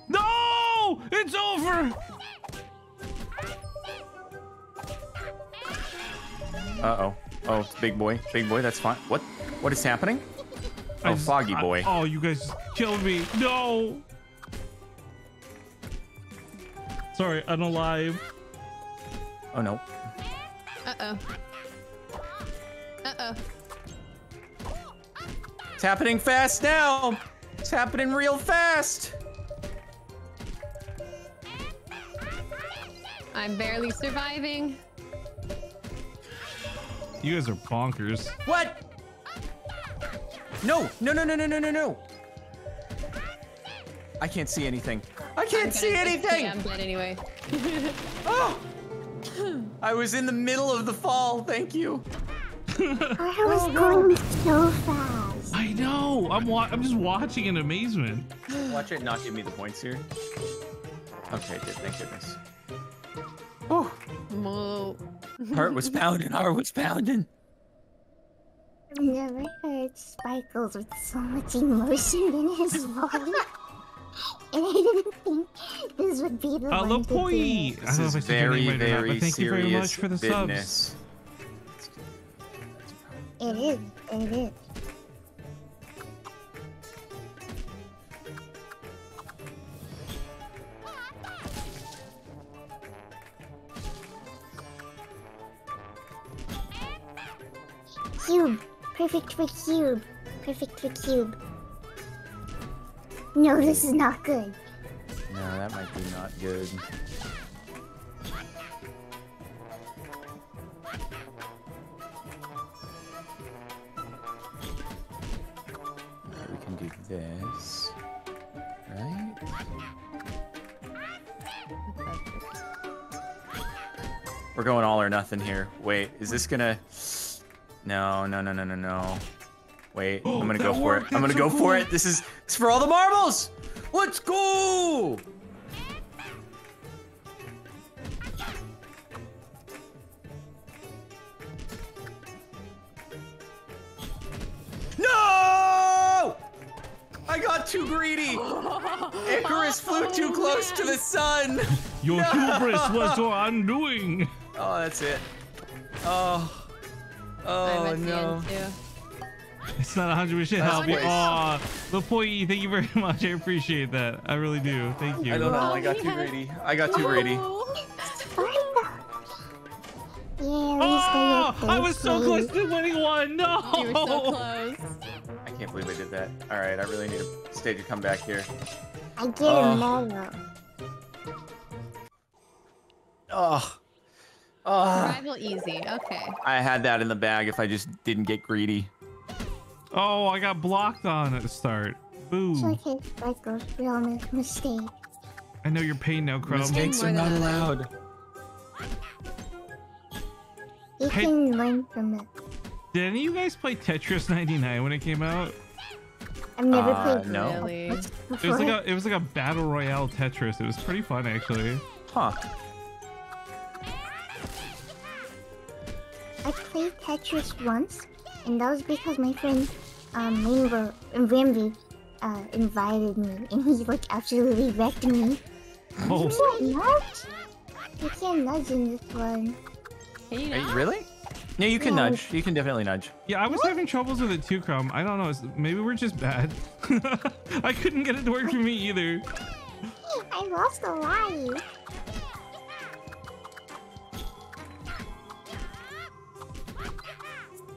No! It's over! Uh-oh. Oh, big boy. Big boy, that's fine. What? What is happening? Oh, Foggy Boy. Oh, you guys killed me. No! Sorry, unalive. Oh, no. Uh-oh. Uh-oh. It's happening fast now! It's happening real fast! I'm barely surviving. You guys are bonkers. What? No, no, no, no, no, no, no, no. I can't see anything. I can't see anything. Yeah, I'm dead anyway. Oh! I was in the middle of the fall. Thank you. I was going so fast. I know. I'm just watching in amazement. Watch it not give me the points here. Okay, good. Thank goodness. Oh. Whoa. Heart was pounding. Heart was pounding. I've never heard Sparklez with so much emotion in his voice. And I didn't think this would be the one to do. This is very, very serious business. Thank you very much for the subs. It is. It is. Cube. Perfect for cube. Perfect for cube. No, this is not good. No, that might be not good. Right, we can do this. Right? We're going all or nothing here. Wait, is this gonna... No, no, no, no, no, no. Wait, I'm gonna go for it. I'm gonna go for it. This is it's for all the marbles. Let's go. No! I got too greedy. Icarus flew too close to the sun. Your hubris was your undoing. Oh, that's it. Oh. Oh no! It's not 100%. Aw, Lapoy, thank you very much. I appreciate that. I really do. Thank you. I don't know. I got too greedy. I got too greedy. Oh, I was so close to winning one. No! You were so close. I can't believe I did that. All right, I really need a stage to come back here. I get it. Oh. Survival easy, okay. I had that in the bag if I just didn't get greedy. Oh, I got blocked on at the start. Boo. It's okay, Michael. We all make mistakes. I know your pain now, Crumb. Mistakes are not allowed. You can learn from it. Did any of you guys play Tetris 99 when it came out? I've never played. No. Really? It was like a battle royale Tetris. It was pretty fun actually. Huh. I played Tetris once, and that was because my friend Rambo invited me, and he like absolutely wrecked me. Oh. You can't nudge. You can't nudge in this one. Can you nudge? Really? No, you can nudge. You can definitely nudge. Yeah, I was having troubles with it too, Crumb. I don't know. Maybe we're just bad. I couldn't get it to work for me either. I lost a life.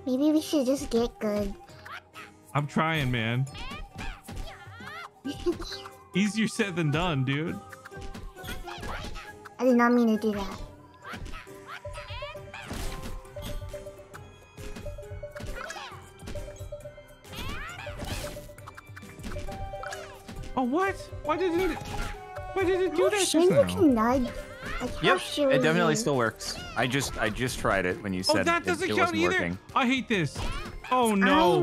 Maybe we should just get good. I'm trying, man. Easier said than done, dude. I did not mean to do that. Oh, what? Why did it do that? Sure you can nudge. Like, yep, it definitely still works. I just tried it when you said that doesn't count either. Working. I hate this. Oh no!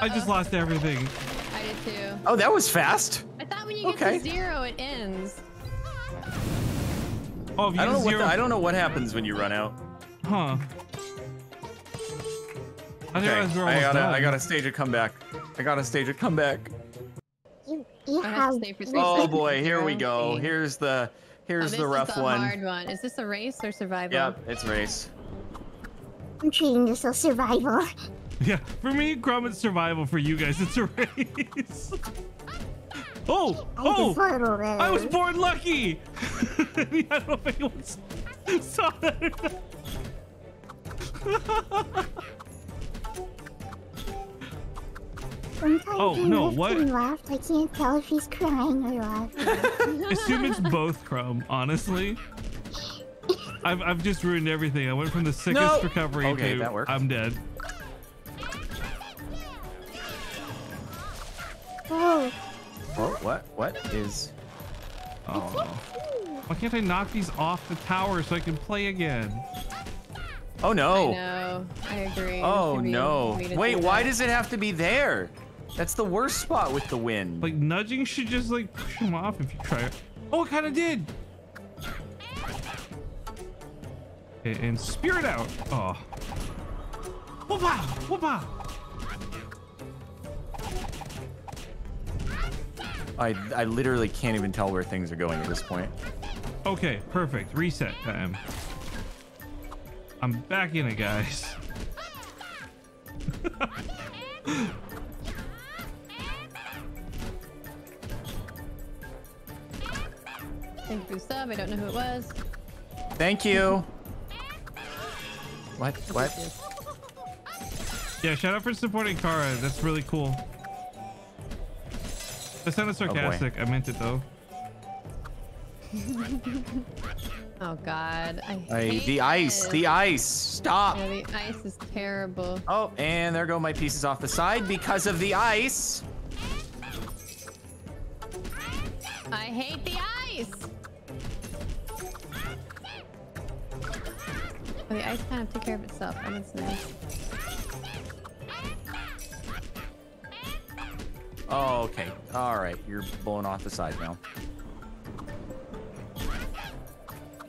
I just lost everything. I did too. Oh, that was fast. I thought when you get to zero, it ends. Oh, if you I don't know what happens when you run out. Huh. I gotta stage a comeback. You have to oh boy, here we go. Here's the rough one. Hard one. Is this a race or survival? Yep, it's race. I'm treating this as survival. Yeah, for me, Crumb, it's survival. For you guys, it's a race. Oh, oh! I was born lucky. I don't know if anyone saw that or not. Oh no! What? Laughed. I can't tell if he's crying or laughing. Assume it's both, Crumb. Honestly, I've just ruined everything. I went from the sickest recovery to that worked. I'm dead. Oh. Oh, what is? Oh. Why can't I knock these off the tower so I can play again? Oh no. I know. I agree. Oh no. Wait, why does it have to be there? That's the worst spot with the wind. Like nudging should just like push him off if you try it. Oh, it kind of did. And spear it out. Oh. Whoop-ah, whoop-ah. I literally can't even tell where things are going at this point. Okay, perfect. Reset time. I'm back in it, guys. Thank you for the sub. I don't know who it was. Thank you. What? What? Yeah, shout out for supporting Kara. That's really cool. That sounded sarcastic. Oh, I meant it though. Oh God! The ice! Stop! Yeah, the ice is terrible. Oh, and there go my pieces off the side because of the ice. I hate the ice. Oh, the ice kind of took care of itself. Oh, that's nice. Oh, okay. All right, you're blowing off the side now.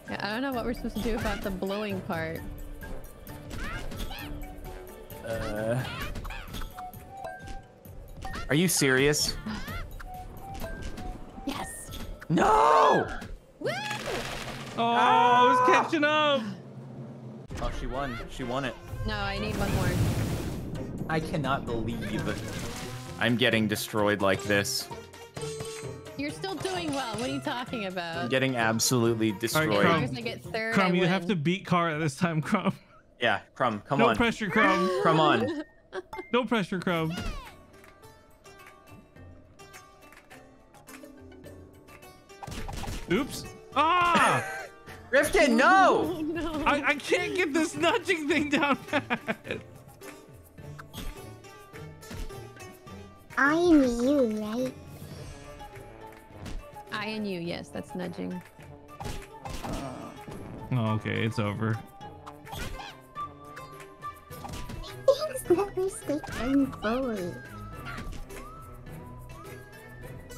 Yeah, I don't know what we're supposed to do about the blowing part. Are you serious? Yes. No! Woo! Oh, I was catching up. Oh, she won. She won it. No, I need one more. I cannot believe I'm getting destroyed like this. You're still doing well. What are you talking about? I'm getting absolutely destroyed. All right, Crumb, you have to beat Kara this time, Crumb. Yeah, Crumb, come on. No pressure, Crumb. Come on. No pressure, Crumb. Oops. Ah! Rifkin, no! No. I can't get this nudging thing down bad. I'm you, right? I and you, yes, that's nudging. Oh, okay, it's over. It's never stick and bully.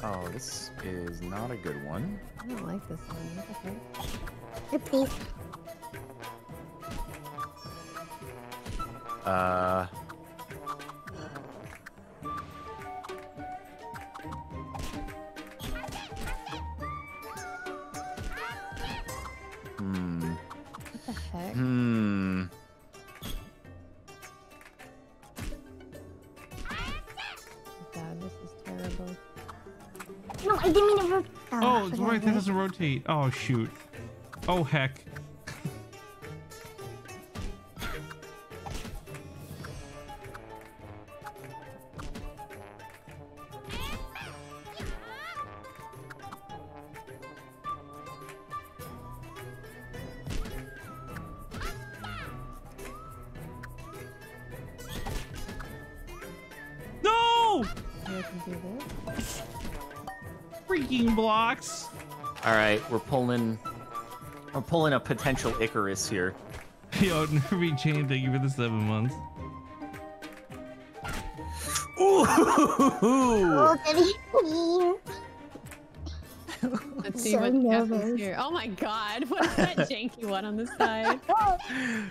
Oh, this is not a good one. I don't like this one. Okay. Hmm. God, this is terrible. No, I didn't mean to rotate. Oh, it's right. That doesn't rotate. Oh, shoot. Oh, heck. All right, we're pulling a potential Icarus here. Yo, Nervy Chain, thank you for the 7 months. Ooh! Let's see what happens here. Oh my god, what is that janky one on the side? I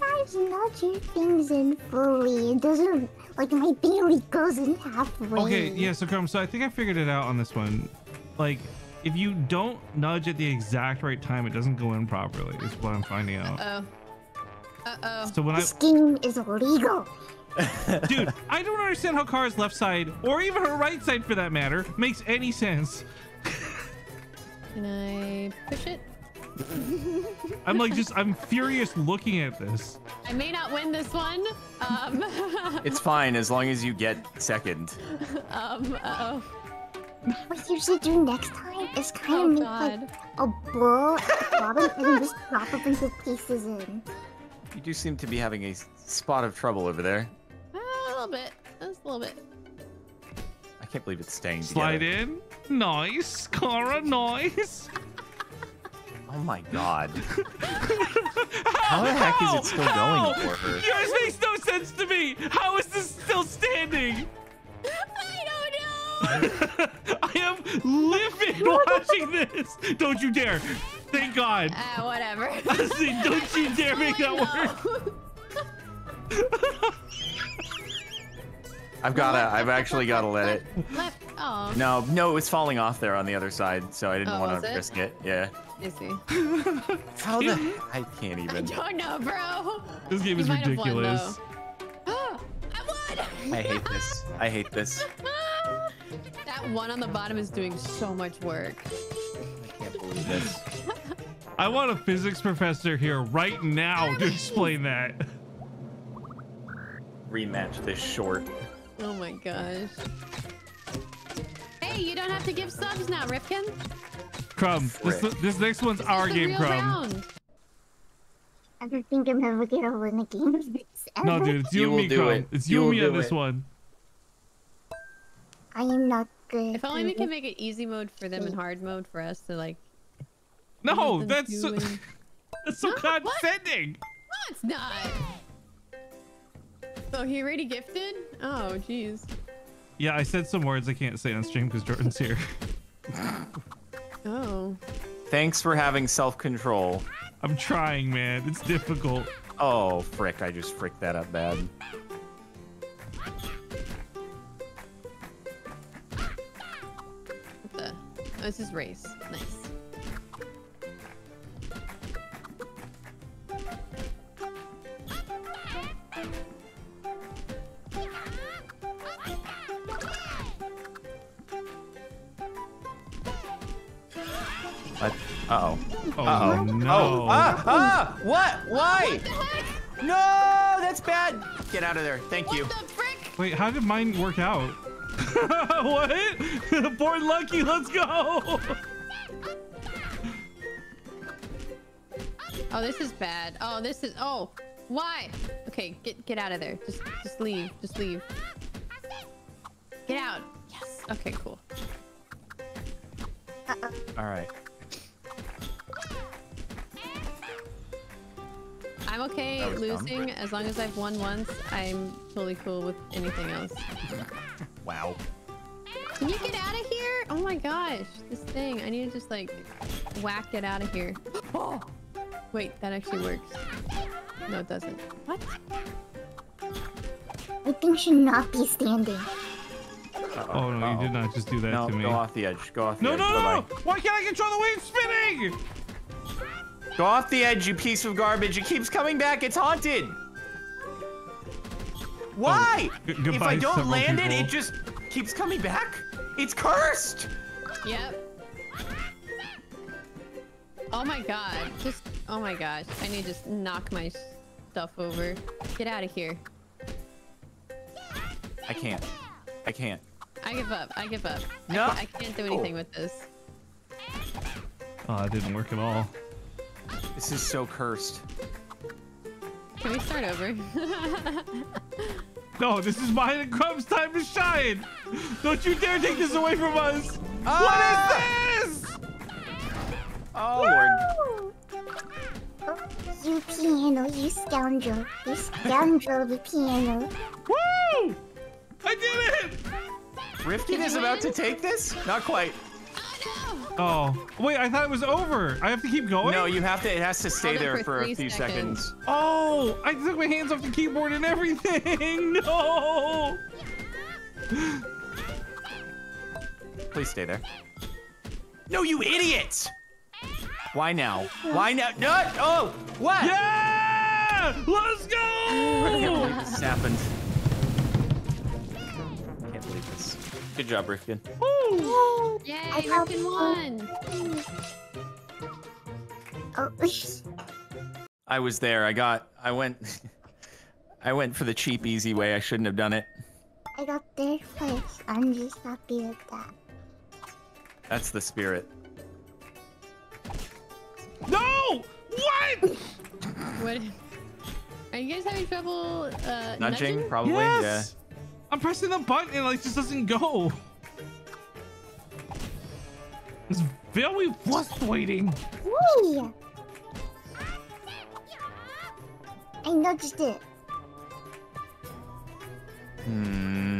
guys nudging things in fully. It doesn't, like, my battery goes in halfway. Okay, yeah, so Crumb, so I think I figured it out on this one. Like, if you don't nudge at the exact right time, it doesn't go in properly, is what I'm finding out. So when this game is illegal. Dude, I don't understand how Kara's left side, or even her right side for that matter, makes any sense. Can I push it? I'm like, just, I'm furious looking at this. I may not win this one. It's fine as long as you get second. Uh-oh. What you should do next time is kind of make like a ball and just drop a bunch of pieces in. You do seem to be having a spot of trouble over there. A little bit. Just a little bit. I can't believe it's staying together. Slide in. Nice. Kara, nice. Oh my god. How the heck is it still going for her? Yours makes no sense to me. How is this still standing? I don't know. I am livid watching this. Don't you dare. Thank god. Whatever. Honestly, don't you dare make that work. I've actually gotta let it. Left. Oh. No, no, it was falling off there on the other side, so I didn't want to risk it. Yeah. How the? I can't even. I don't know, bro. This game is ridiculous. Oh, I won! I hate this. I hate this. That one on the bottom is doing so much work. I can't believe this. I want a physics professor here right now to explain that. Rematch this short. Oh my gosh. Hey, you don't have to give subs now, Ripkin. Crumb, this next one's our game, Crumb. I don't think I'm ever gonna win a game of this ever. No, dude, it's you and me, Crumb. It's you and me on this one. I am not good. If only we can make it easy mode for them and hard mode for us to, like... No, that's so... That's so condescending! No, it's not! So he already gifted? Oh, jeez. Yeah, I said some words I can't say on stream because Jordan's here. Oh. Thanks for having self-control. I'm trying, man. It's difficult. Oh, frick. I just fricked that up bad. What the? Oh, this is race. Nice. Uh-oh. Oh, uh-oh. No. Oh, what? Why? What the heck? No, that's bad. Get out of there. Thank you. What the frick? Wait, how did mine work out? What? Born lucky, let's go. Oh, this is bad. Oh, this is... Oh, why? Okay, get out of there. Just leave. Just leave. Get out. Yes. Okay, cool. Uh-oh. All right. I'm okay losing as long as I've won once. I'm totally cool with anything else. Wow. Can you get out of here? Oh my gosh, this thing. I need to just like whack it out of here. Oh, wait, that actually works. No, it doesn't. What? I think she should not be standing. Oh no, you did not just do that to me. Go off the edge. Go off the edge. No, no, no! Why can't I control the way it's spinning? Go off the edge, you piece of garbage. It keeps coming back. It's haunted. Why? If I don't land it, it just keeps coming back. It's cursed. Yep. Oh my god. Just, oh my gosh. I need to just knock my stuff over. Get out of here. I can't. I can't. I give up. I give up. No. I can't do anything with this. Oh, it didn't work at all. This is so cursed. Can we start over? No, this is mine and Crumb's time to shine. Don't you dare take this away from us. What is this? Oh, Lord. Oh, you piano, you scoundrel. You scoundrel, the piano. Woo! I did it! Rifty is about to take this? Not quite. Oh, wait, I thought it was over. I have to keep going? No, you have to, it has to stay there for a few seconds. Oh, I took my hands off the keyboard and everything. No. Please stay there. No, you idiot. Why now? Why now? No, oh, what? Yeah, let's go. I can't believe this happened. I can't believe this. Good job, Rifkin. Woo! Yay, Rifkin won! Oh. I was there. I went for the cheap, easy way. I shouldn't have done it. I got there first. I'm just happy with that. That's the spirit. No! What? What? Are you guys having trouble nudging? Probably. Yes. Yeah. I'm pressing the button and it just doesn't go. It's very frustrating. Woo! I noticed it. Hmm.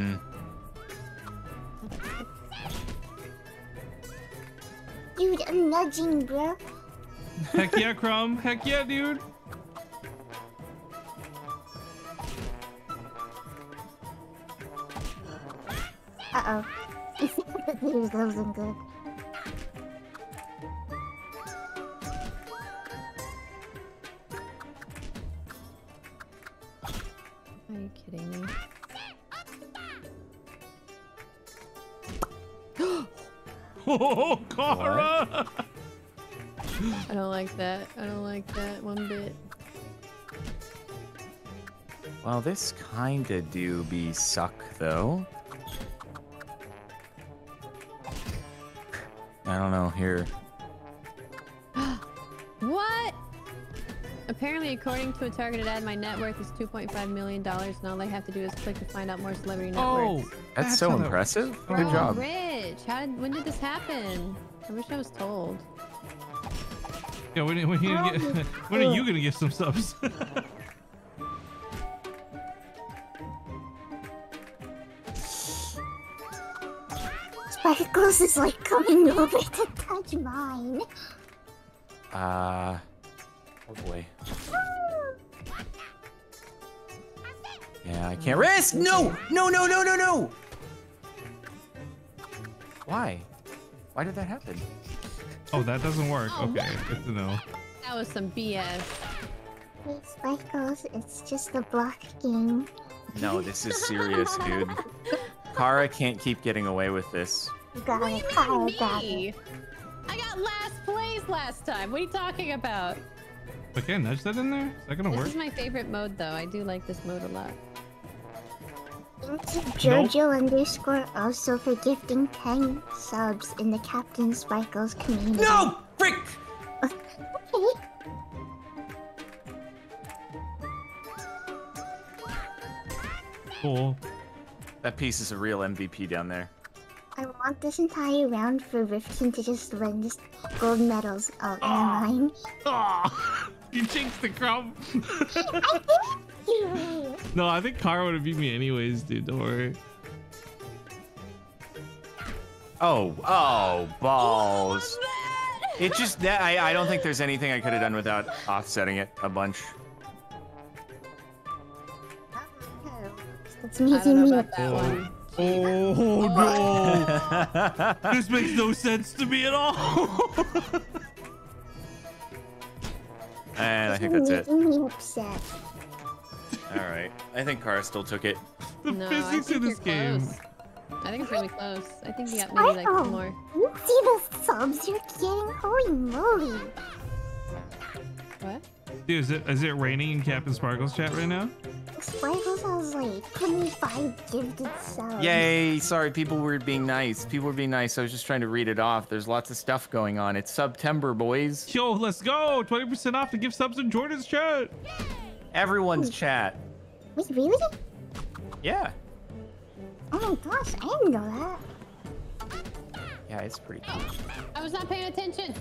Dude, I'm nudging, bro. Heck yeah, Crumb. Heck yeah, dude. Uh-oh. He was losing good. Are you kidding me? Oh, Kara! I don't like that. I don't like that one bit. Well, this kinda do be suck, though. I don't know, here. What? Apparently, according to a targeted ad, my net worth is $2.5 million, and all I have to do is click to find out more celebrity networks. Oh, that's so impressive. Good job. Rich, when did this happen? I wish I was told. Yeah, when are you going to get some subs? Sparklez is like coming over to touch mine. Oh boy. Yeah, I can't risk. No, no, no, no, no, no. Why? Why did that happen? Oh, that doesn't work. Okay, good to know. That was some BS. Hey, Sparklez, it's just a block game. No, this is serious, dude. Kara can't keep getting away with this. What do you mean me? I got last place last time. What are you talking about? Okay, nudge that in there. Is that gonna work? This is my favorite mode, though. I do like this mode a lot. Thank you, Jojo_also for gifting 10 subs in the CaptainSparklez community. No! Frick! Okay. Cool. That piece is a real MVP down there. I want this entire round for Rifkin to just win just gold medals out in mine. Oh, you jinxed the Crumb. No, I think Kara would have beat me anyways, dude. Don't worry. Oh, balls. It just that I don't think there's anything I could have done without offsetting it a bunch. It's me. I don't know about that one. Oh no! This makes no sense to me at all. And I think that's it. Upset. All right, I think Kara still took it. The physics in this game. Close. I think it's really close. I think you got maybe like one more. You see the subs you're getting? Holy moly! What? Dude, is it raining in CaptainSparklez chat right now? Sparklez has like 25 gifted subs. Yay! Sorry, people were being nice. People were being nice. I was just trying to read it off. There's lots of stuff going on. It's September, boys. Yo, let's go! 20% off to give subs in Jordan's chat. Yay! Everyone's chat. Wait, really? Yeah. Oh my gosh, I didn't know that. Yeah, it's pretty cool. I was not paying attention.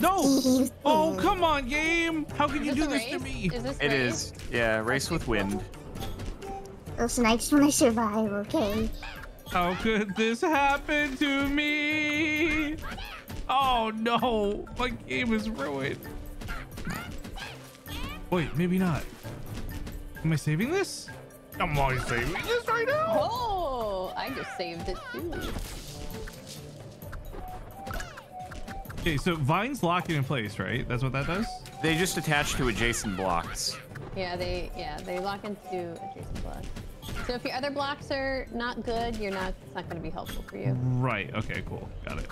No! Oh, come on, game! How can you do this to me? It is. Yeah, race with wind. Listen, I just want to survive, okay? How could this happen to me? Oh no, my game is ruined. Wait, maybe not. Am I saving this? Am I saving this right now? Oh, I just saved it too. Okay, so vines lock it in place, right? That's what that does? They just attach to adjacent blocks. Yeah, they lock into adjacent blocks. So if your other blocks are not good, it's not going to be helpful for you. Right. Okay, cool. Got it.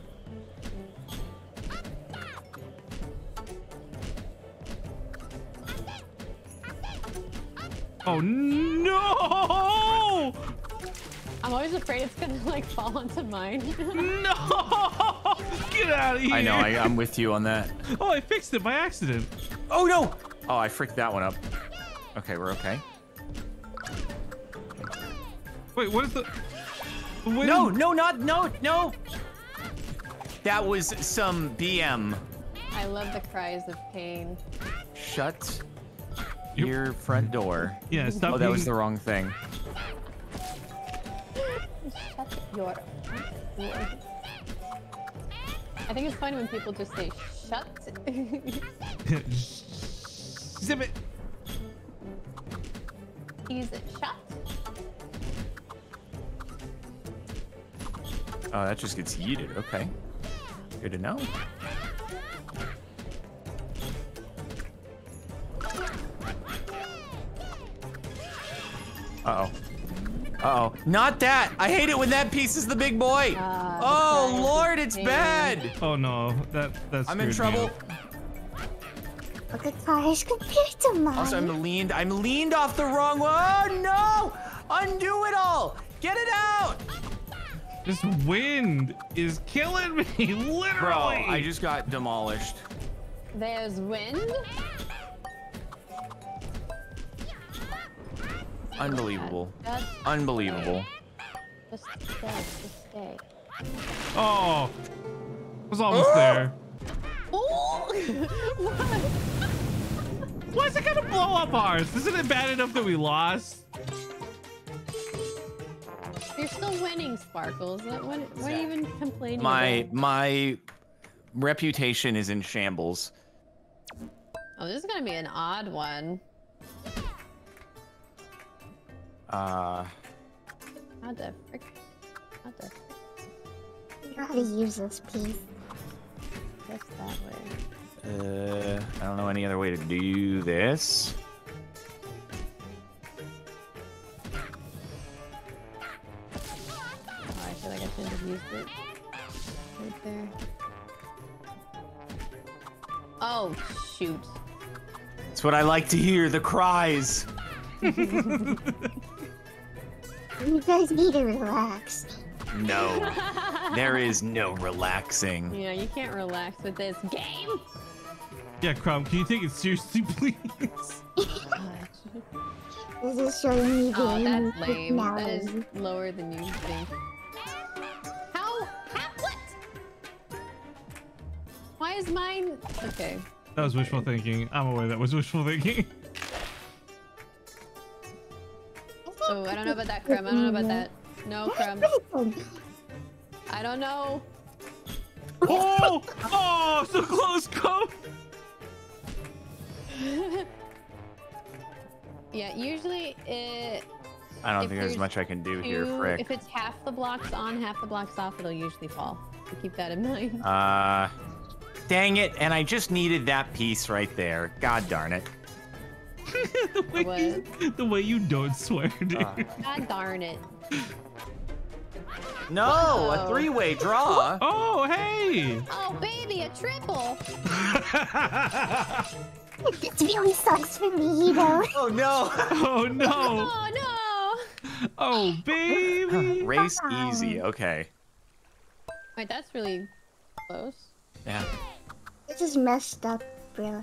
Oh no! I'm always afraid it's gonna like fall onto mine. No! Get out of here! I know, I'm with you on that. Oh, I fixed it by accident. Oh no! Oh, I fricked that one up. Okay, we're okay. Wait, what is the... When... No, no, not, no, no! That was some BM. I love the cries of pain. Shut your front door. Yeah, stop being... that was the wrong thing. Shut your front door. I think it's funny when people just say, shut. Zip it. Ease it shut. Oh, that just gets yeeted. Okay. Good to know. Uh-oh. Uh-oh. Not that! I hate it when that piece is the big boy! Oh, Lord, it's bad! Oh, no. That's I'm in trouble. Look at cars compared to mine. Also, I'm leaned off the wrong one. Oh, no! Undo it all! Get it out! This wind is killing me, literally! Bro, I just got demolished. There's wind? Unbelievable. Unbelievable. Just stay. Oh! I was almost there. Why is it gonna blow up ours? Isn't it bad enough that we lost? You're still winning, Sparklez. What are you even complaining about? My reputation is in shambles. Oh, this is gonna be an odd one. How to frick? You know how to use this piece. Just that way. I don't know any other way to do this. I feel like I should have used it right there. Oh, shoot. That's what I like to hear, the cries. You guys need to relax. No, there is no relaxing. Yeah, you can't relax with this game. Yeah, Crumb, can you take it seriously, please? This is showing me game. That's lame. No. That is lower than you think. Why is mine okay? That was wishful thinking. I'm aware that was wishful thinking. Oh, I don't know about that, Crumb. I don't know about that. No, Crumb. I don't know. Oh! Oh, so close, Crumb! Yeah, usually it... I don't think there's much I can do here, Frick. If it's half the blocks on, half the blocks off, it'll usually fall. So keep that in mind. Dang it, and I just needed that piece right there. God darn it. the way you don't swear, dude. God darn it. No, whoa. A three-way draw. Oh, hey. Oh, baby, a triple. It really sucks for me, you know. Oh, no. Oh, no. Oh, no. Oh, baby. Race easy. Okay. Wait, that's really close. Yeah. This is messed up, bro.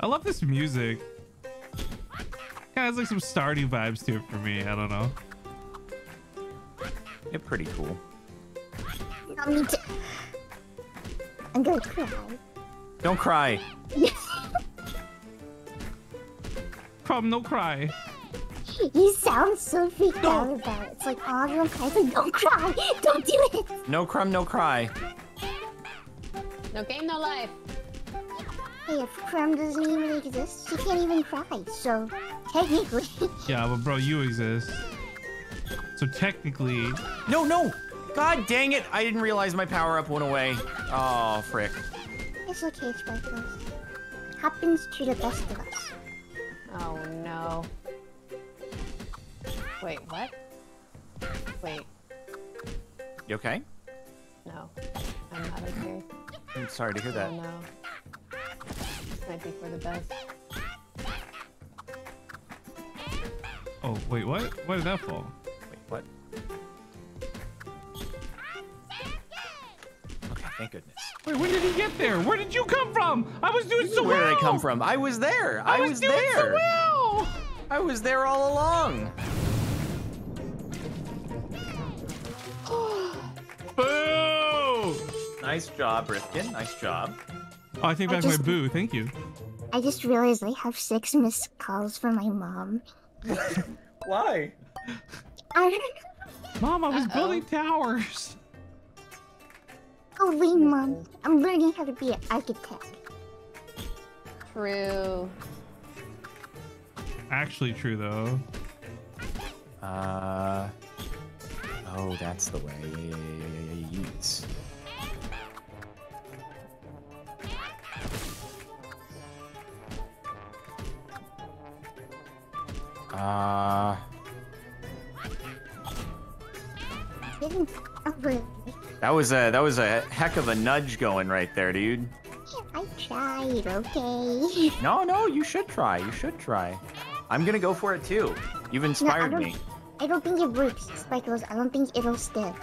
I love this music. Kind of has like some Stardew vibes to it for me. I don't know. It's pretty cool. I'm gonna cry. Don't cry. Crumb, don't cry. You sound so freaked out about it. It's like, oh, everyone cries. Like, don't cry. Don't do it. No Crumb, no cry. No game, no life. Hey, if Crumb doesn't even exist, she can't even cry. So, technically. Yeah, but bro, you exist. So technically. No, no. God dang it. I didn't realize my power-up went away. Oh, frick. It's okay, Sparklez. Happens to the best of us. Oh, no. Wait, what? Wait. You okay? No, I'm not okay. I'm sorry to hear that. Oh, no. Might be for the best. Oh, wait, what? Why did that fall? Wait, what? Okay, thank goodness. Wait, when did he get there? Where did you come from? I was doing so well! Where did I come from? I was there! I was doing there! So well! I was there all along! Boo! Nice job, Rifkin. Nice job. Oh, I take back my boo. Thank you. I just realized I have 6 missed calls from my mom. Why? I don't know. Mom, I was building towers. Holy mom. I'm learning how to be an architect. True. Actually true, though. Oh, that's the way. Yeats. That was a heck of a nudge going right there, dude. I tried, okay. No, no, you should try. You should try. I'm gonna go for it too. You've inspired me. I don't think it works, Sparklez. I don't think it'll stick.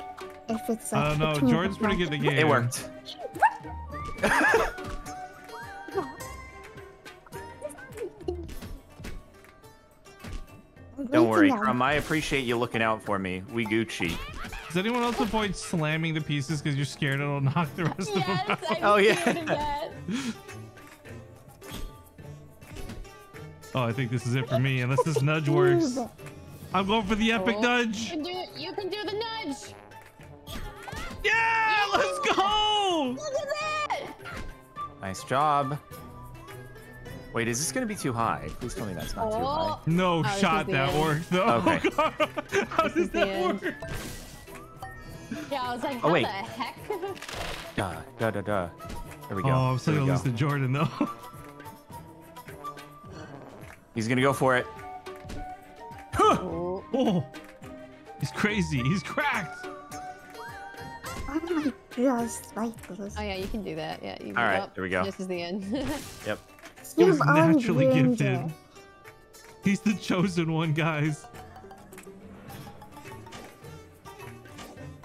If it's like. Oh no, Jordan's pretty good at the game. It worked. Don't worry, Crumb. I appreciate you looking out for me. We Gucci. Does anyone else avoid slamming the pieces because you're scared it'll knock the rest of them out? Oh yeah. Oh, I think this is it for me. Unless this nudge works. I'm going for the epic nudge. You can do the nudge. Yeah, let's go. Look at that. Nice job. Wait, is this going to be too high? Please tell me that's not too high. No shot that worked, though. Okay. How does that work? Yeah, I was like, how the heck? Duh. There we go. Oh, I'm still going to lose to Jordan, though. He's going to go for it. Huh! Oh, he's crazy. He's cracked. Oh my gosh, Sparklez. Oh, yeah, you can do that. Yeah. You can. All right, there we go. This is the end. Yep. He was naturally gifted. He's the chosen one, guys.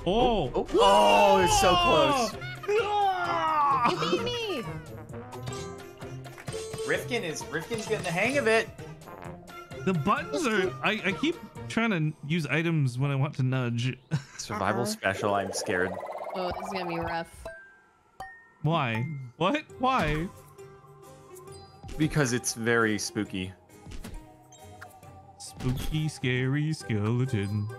Oh! Oh, it's so close. You beat me. Rifkin's getting the hang of it. The buttons are. I keep trying to use items when I want to nudge. Survival special. I'm scared. Oh, this is gonna be rough. Why? What? Why? Because it's very spooky. Spooky, scary skeletons.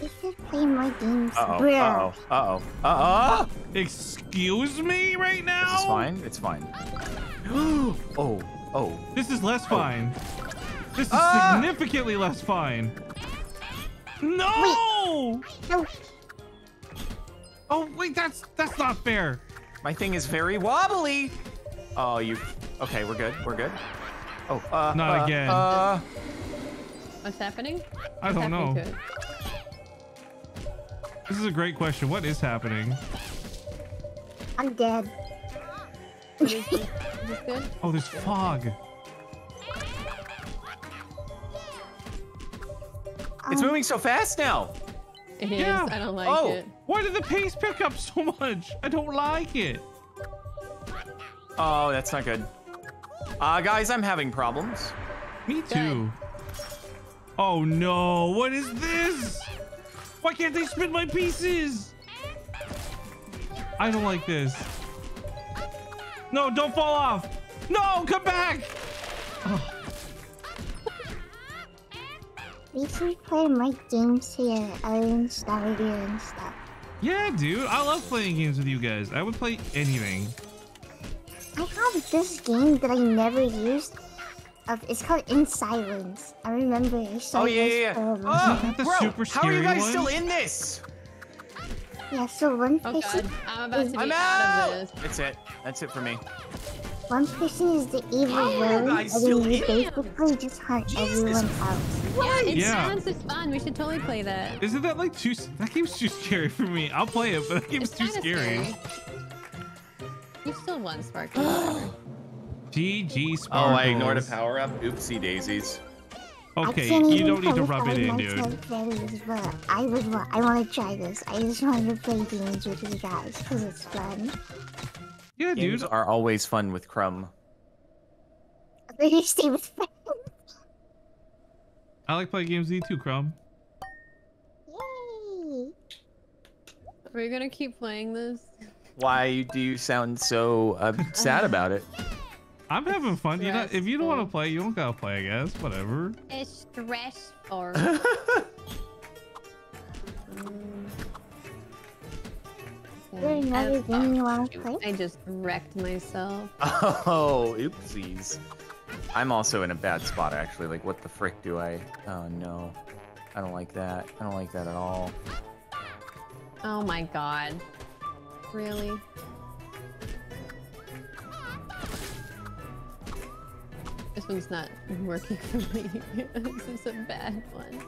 You should play my games, bro. Uh-oh. Excuse me right now? It's fine. It's fine. Oh. This is less fine. This is significantly less fine. No! Wait. No. Oh wait, that's not fair. My thing is very wobbly. Oh, you. Okay, we're good. We're good. Oh, not again. What's happening? I don't know. This is a great question. What is happening? I'm dead. Is this good? Oh, there's fog. It's moving so fast now. It is. I don't like it. Why did the pace pick up so much? I don't like it. Oh, that's not good. Guys, I'm having problems. Me too. Oh no, what is this? Why can't they spin my pieces? I don't like this. No, don't fall off. No, come back. Oh. We should play my games here. I installed it and stuff. Yeah, dude. I love playing games with you guys. I would play anything. I have this game that I never used. It's called In Silence. I remember. Oh yeah. Oh, bro, how are you guys still in this? Yeah, so one person. I'm about to be out of this. That's it. That's it for me. One person is the evil villain, and then you basically just hunt everyone else. What? Yeah, In Silence is fun. We should totally play that. Isn't that like too? That game's too scary for me. I'll play it, but that game's too scary. You still won, Sparklez. GG Sparklez. Oh, I ignored a power up. Oopsie daisies. Okay, you don't need to rub it in, dude. I want to try this. I just want to play games with you guys because it's fun. Yeah, games are always fun with Crumb. I like playing games with you too, Crumb. Yay! Are we gonna keep playing this? Why do you sound so sad about it? I'm having fun. You know, if you don't want to play, you don't gotta play. I guess whatever. It's stressful. Another game you want to play? I just wrecked myself. Oh, oopsies. I'm also in a bad spot, actually. Like, what the frick do I... Oh, no. I don't like that. I don't like that at all. Oh, my God. Really? This one's not working for me. This is a bad one.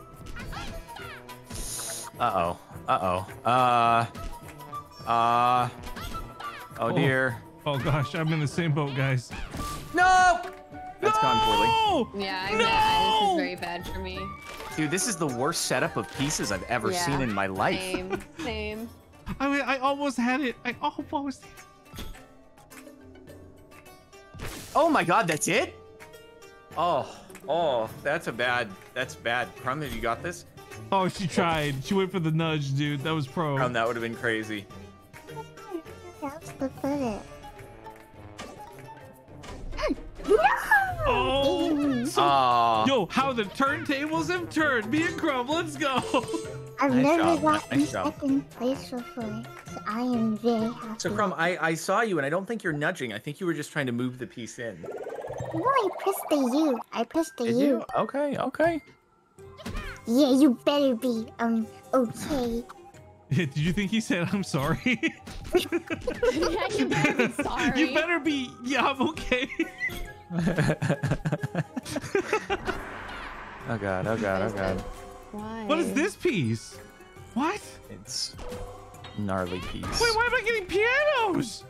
Uh-oh. Uh-oh. Oh dear. Oh gosh, I'm in the same boat, guys. No! That's gone poorly. Yeah, I know. This is very bad for me. Dude, this is the worst setup of pieces I've ever seen in my life. Same, same. I mean, I almost had it. I almost had it. Oh my god, that's it? Oh, oh, that's a bad, that's bad. Crumb, have you got this? Oh, she tried. She went for the nudge, dude. That was pro. Crumb, that would have been crazy. Oh, so, yo, how the turntables have turned. Me and Crumb, let's go. I've never gotten second place before, so I am very happy. So Crumb, I saw you, and I don't think you're nudging. I think you were just trying to move the piece in. No, I pressed the U. I pressed the U. Okay, okay. Yeah, you better be, okay. Did you think he said, I'm sorry? Yeah, you better be sorry. You better be, yeah, I'm okay. Oh god, oh god, oh god. Why? What is this piece? What? It's a gnarly piece. Wait, why am I getting pianos?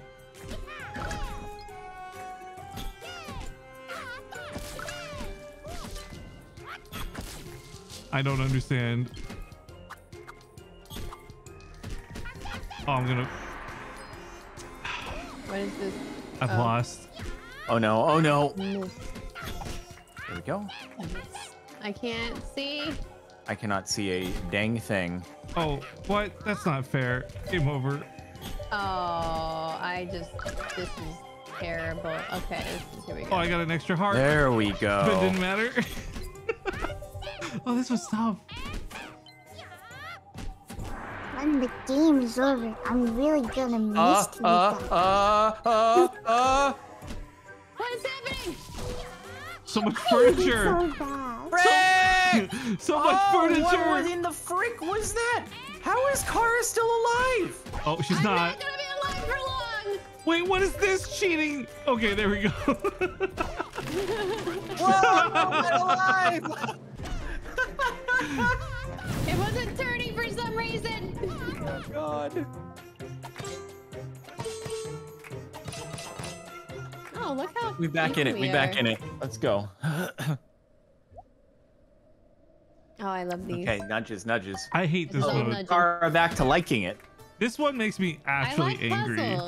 I don't understand. Oh, I'm gonna... What is this? I've lost. Oh no, oh no. There we go. I can't see. I cannot see a dang thing. Oh, what? That's not fair. Game over. Oh, I just... This is terrible. Okay, here we go. Oh, I got an extra heart. There we go. But it didn't matter. Oh, this was tough. When the game's over, I'm really gonna miss you. What is happening? So much furniture. Frick! So much furniture. What in the frick was that? How is Kara still alive? Oh, she's not. I'm not gonna be alive for long. Wait, what is this cheating? Okay, there we go. Whoa, I'm not alive. It wasn't turning for some reason. Oh god. Oh, look how we back in it. We back in it. Let's go. Oh, I love these. Okay, nudges, nudges. I hate this one. Kara back to liking it. This one makes me actually angry.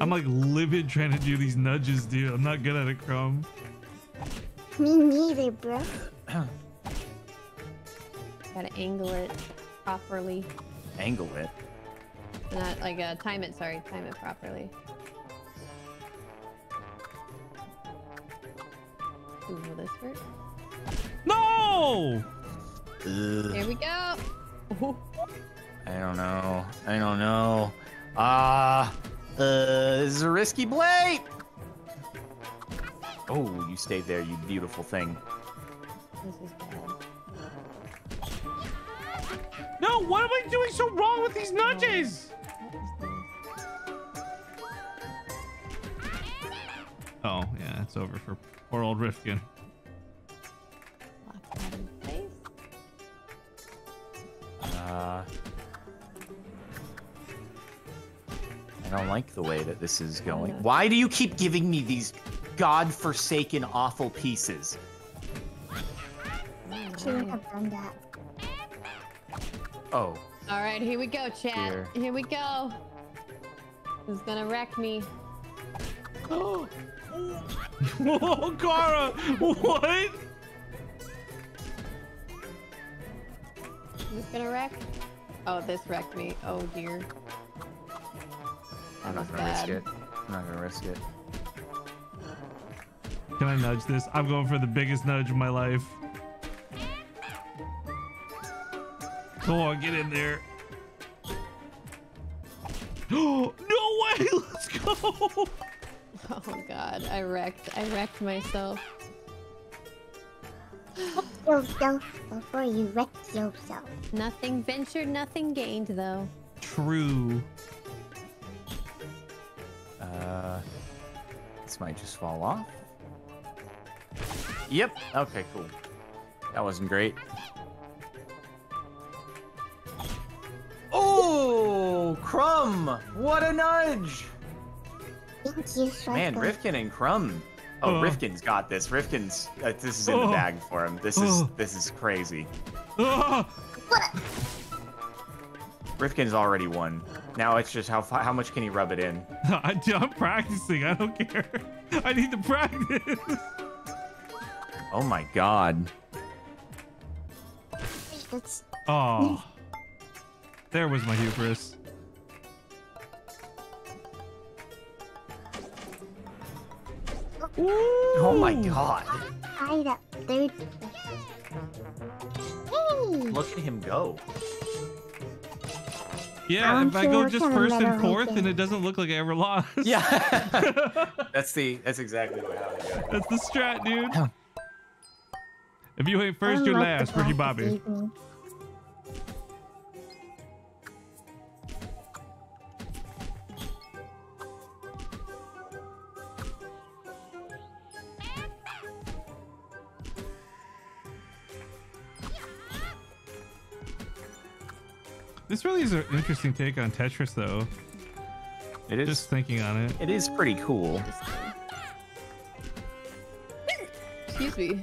I'm like livid trying to do these nudges, dude. I'm not good at it, Crumb. Me neither, bro. gotta angle it properly. Angle it? Not like time it, sorry, time it properly. Ooh, will this work? No! Here we go! Ooh. I don't know. I don't know. This is a risky play! Oh, you stayed there, you beautiful thing. This is bad. No, what am I doing so wrong with these nudges? Oh, yeah, it's over for poor old Rifkin. Lock that in place. I don't like the way that this is going. Why do you keep giving me these godforsaken awful pieces? Shouldn't have done that. Oh. All right, here we go, chat. Here we go. Who's gonna wreck me? Oh, Kara! What? Who's gonna wreck? Oh, this wrecked me. Oh dear. I'm not gonna risk it. I'm not gonna risk it. Can I nudge this? I'm going for the biggest nudge of my life. Come on, get in there. No way! Let's go! Oh god, I wrecked myself. Wreck yourself before you wreck yourself. Nothing ventured, nothing gained though. True. This might just fall off. Yep. Okay, cool. That wasn't great. Oh, Crumb! What a nudge! Man, Rifkin and Crumb. Oh, Rifkin's got this. Rifkin's. This is in the bag for him. This is crazy. Rifkin's already won. Now it's just how much can he rub it in? I'm practicing. I don't care. I need to practice. Oh my god. Oh. There was my hubris. Ooh. Oh my god. Look at him go. Yeah, if I go just first and fourth, and it doesn't look like I ever lost. Yeah. That's exactly what happened. That's the strat, dude. If you ain't first, you're last, Ricky Bobby. This really is an interesting take on Tetris, though. It is. Just thinking on it. It is pretty cool. Excuse me.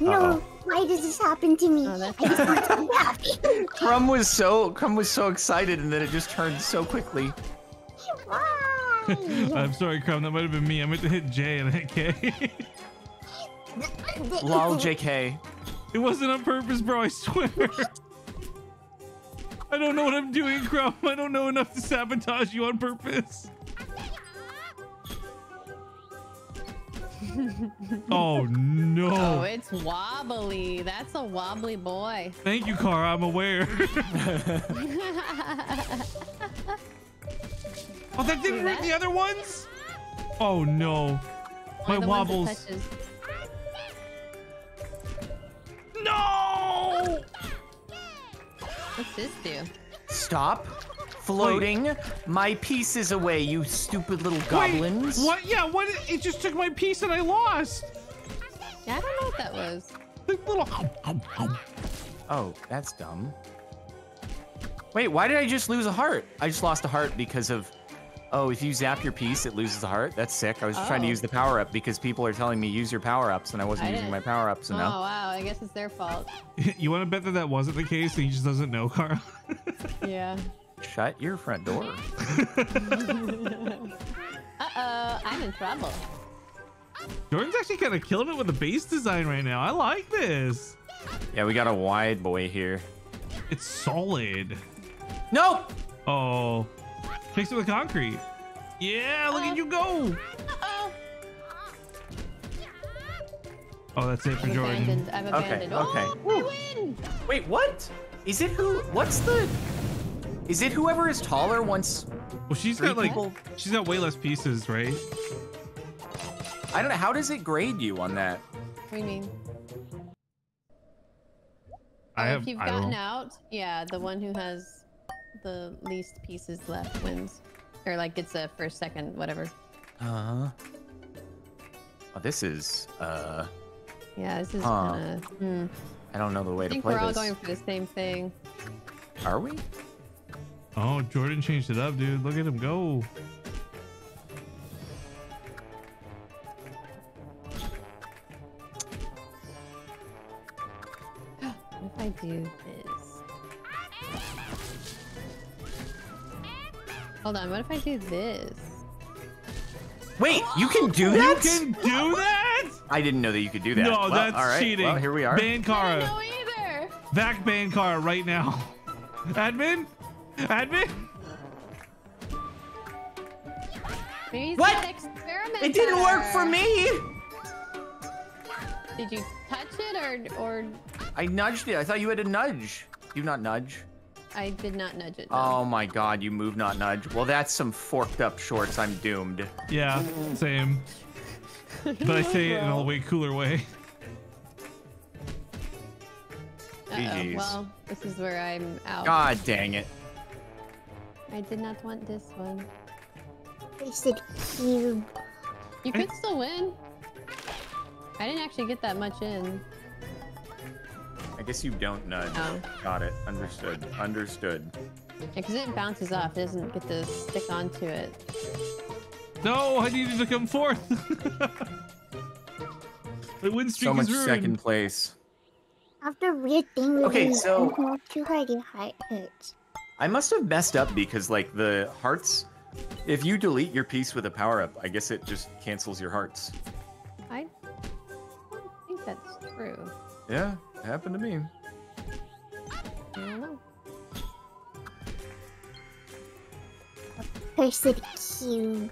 No, why does this happen to me? I just want to be happy. Crumb was so excited, and then it just turned so quickly. Why? I'm sorry, Crumb. That might have been me. I meant to hit J and hit K. Lol, JK. It wasn't on purpose, bro. I swear. I don't know what I'm doing, Crumb. I don't know enough to sabotage you on purpose. Oh no. Oh, it's wobbly. That's a wobbly boy. Thank you, Kara. I'm aware. Oh, that didn't wreck the other ones? Oh no. My wobbles. No! What's this do? Stop floating my pieces away, you stupid little goblins. Wait, what? Yeah, what? It just took my piece and I lost. Yeah, I don't know what that was. Oh, that's dumb. Wait, why did I just lose a heart? I just lost a heart because of... Oh, if you zap your piece, it loses a heart. That's sick. I was just trying to use the power-up because people are telling me use your power-ups, and I wasn't using my power-ups enough. Oh, wow. I guess it's their fault. You want to bet that that wasn't the case and he just doesn't know, Kara? Yeah. Shut your front door. Uh-oh, I'm in trouble. Jordan's actually kind of killing it with the base design right now. I like this. Yeah, we got a wide boy here. It's solid. Nope. Oh. Fix it with concrete. Yeah, look at you go. Uh-oh. Oh, that's it for Jordan. I'm abandoned. Okay. Oh, I win. Wait, what? Is it who? What's the? Is it whoever is taller once? Well, she's got like people? She's got way less pieces, right? I don't know. How does it grade you on that? What do you mean? If you've gotten out, yeah, the one who has the least pieces left wins, or like gets a first, second, whatever. Oh, this is yeah, this is kind of. I don't know the way to play this. I think we're all going for the same thing. Are we? Oh, Jordan changed it up, dude. Look at him go. What if I do this? Hold on, what if I do this? Wait, you can do that? You can do that? I didn't know that you could do that. No, well, that's all right. Cheating. Well, here we are. Ban Kara. I don't know either. Vac ban Kara right now. Admin? Admin? Maybe what? It didn't work for me. Did you touch it or? I nudged it. I thought you had a nudge. You not nudge? I did not nudge it. No. Oh my God, you move not nudge. Well, that's some forked up shorts. I'm doomed. Yeah, same. But I say it in a way cooler way. Uh-oh, well, this is where I'm out. God dang it. I did not want this one. Wasted cube. You could still win. I didn't actually get that much in. I guess you don't nudge. Oh. Got it. Understood. Understood. Because it bounces off. It doesn't get to stick onto it. No, I needed to come forth. The win streak is ruined. So much second place. After weird thing with okay, so too hard, your heart hurts. I must have messed up because like the hearts, if you delete your piece with a power up, I guess it just cancels your hearts. I don't think that's true. Yeah, it happened to me. I don't know. A cursed cube.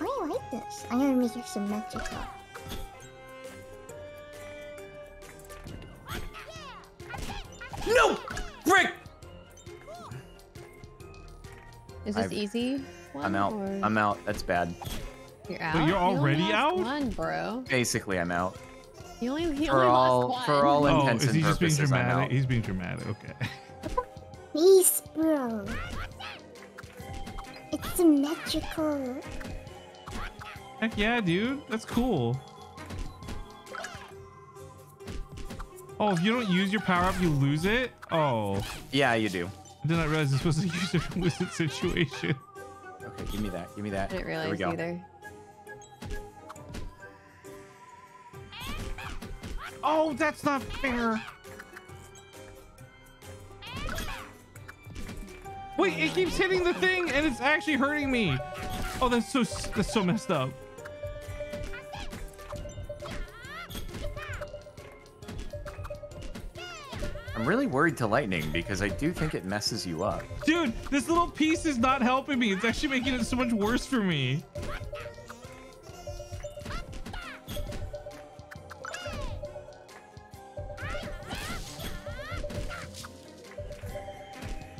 I like this. I'm gonna make it symmetrical. No! Frick! Is this easy? I'm out. Or... I'm out. That's bad. You're out? But you're already out? One, bro. Basically, I'm out. For all intents and purposes, I'm out. He's being dramatic. Okay. Please, bro. It's symmetrical. Heck yeah, dude. That's cool. Oh, if you don't use your power up, you lose it? Oh. Yeah, you do. I did not realize this was a user-wizard situation. Okay, give me that. Give me that. I didn't realize either. Oh, that's not fair. Wait, it keeps hitting the thing and it's actually hurting me. Oh, that's so messed up. I'm really worried to lightning because I do think it messes you up. Dude, this little piece is not helping me. It's actually making it so much worse for me.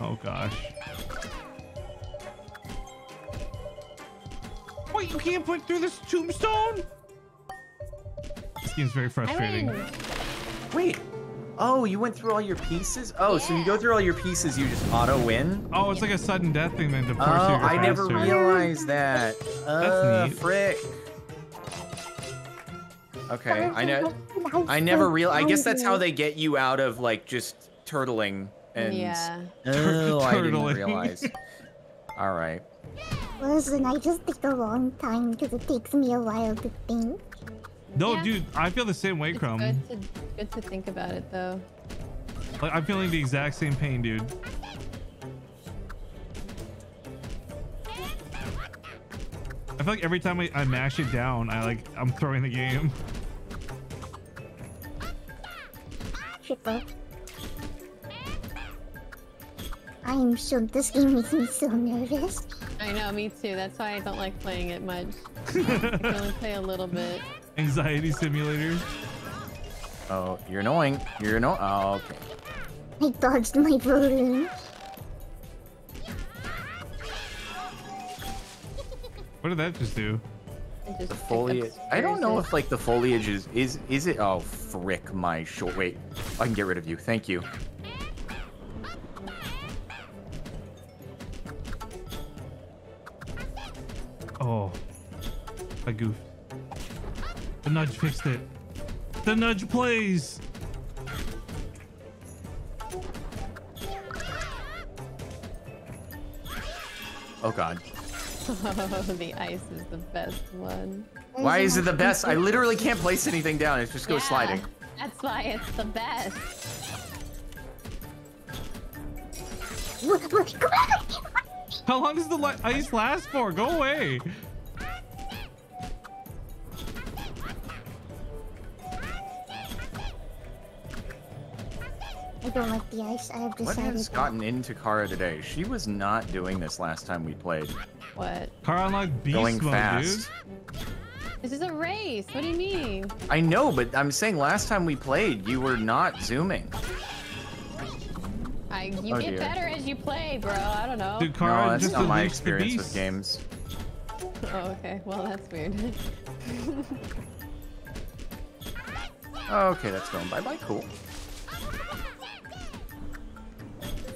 Oh gosh. Wait, you can't put through this tombstone? This game's very frustrating. Wait. Oh, you went through all your pieces? Oh, yeah. So you go through all your pieces, you just auto-win? Oh, it's like a sudden death thing then to force you to go faster. I never realized that. That's neat. Frick. Okay, I never realized. I guess that's how they get you out of, like, just turtling. And yeah. Oh, I didn't realize. All right. Listen, I just take a long time because it takes me a while to think. No, yeah. Dude, I feel the same way, Crumb. Good to think about it, though. Like, I'm feeling the exact same pain, dude. I feel like every time I mash it down, I'm throwing the game. I'm sure this game makes me so nervous. I know, me too. That's why I don't like playing it much. I can only play a little bit. Anxiety simulator. Oh, you're annoying. You're annoying. Oh, okay. I dodged my voting. What did that just do? Just the foliage. I don't know if like the foliage is it? Oh, frick my short. Wait, I can get rid of you. Thank you. Oh, I goofed. The nudge fixed it. The nudge plays. Oh God. Oh, the ice is the best one. Why is it the best? I literally can't place anything down. It just goes sliding. That's why it's the best. How long does the ice last for? Go away. I don't like the ice. I have decided. What has gotten into Kara today? She was not doing this last time we played. What? Kara unlocked beast mode, fast. Dude. This is a race. What do you mean? I know, but I'm saying last time we played, you were not zooming. You get better as you play, bro. I don't know. Dude, Kara, no, that's just not my experience with games. Oh, okay. Well, that's weird. Okay, that's going. Bye-bye. Cool.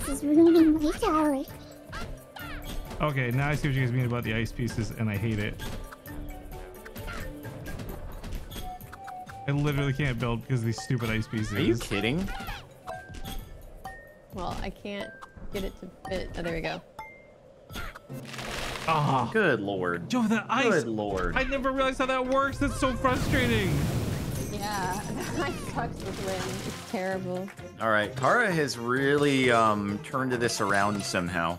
This is ruining my tower. Okay, now I see what you guys mean about the ice pieces, and I hate it. I literally can't build because of these stupid ice pieces. Are you kidding? Well, I can't get it to fit. Oh, there we go. Oh, good lord. Yo, the ice. Good lord. I never realized how that works. That's so frustrating. Yeah, the ice sucks with wind. It's terrible. All right, Kara has really turned this around somehow.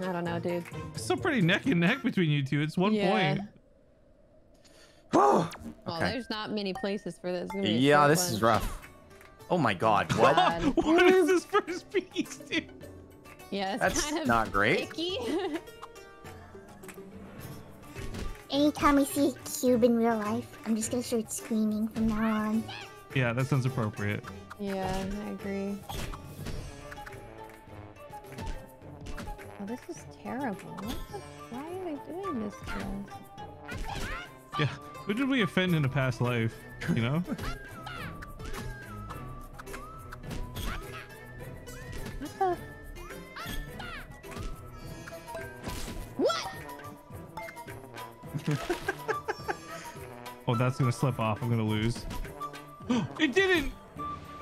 I don't know, dude. It's still pretty neck and neck between you two. It's one point. Oh, okay. Well, there's not many places for this. Yeah, this is rough. Oh my god, what? What is this first piece, dude? Yeah, that's kind of not great. Anytime I see a cube in real life, I'm just gonna start screaming from now on. Yeah, that sounds appropriate. Yeah, I agree. Oh, this is terrible. Why am I doing this to us? Yeah, who did we offend in a past life, you know? What? Oh, that's gonna slip off. I'm gonna lose. It didn't!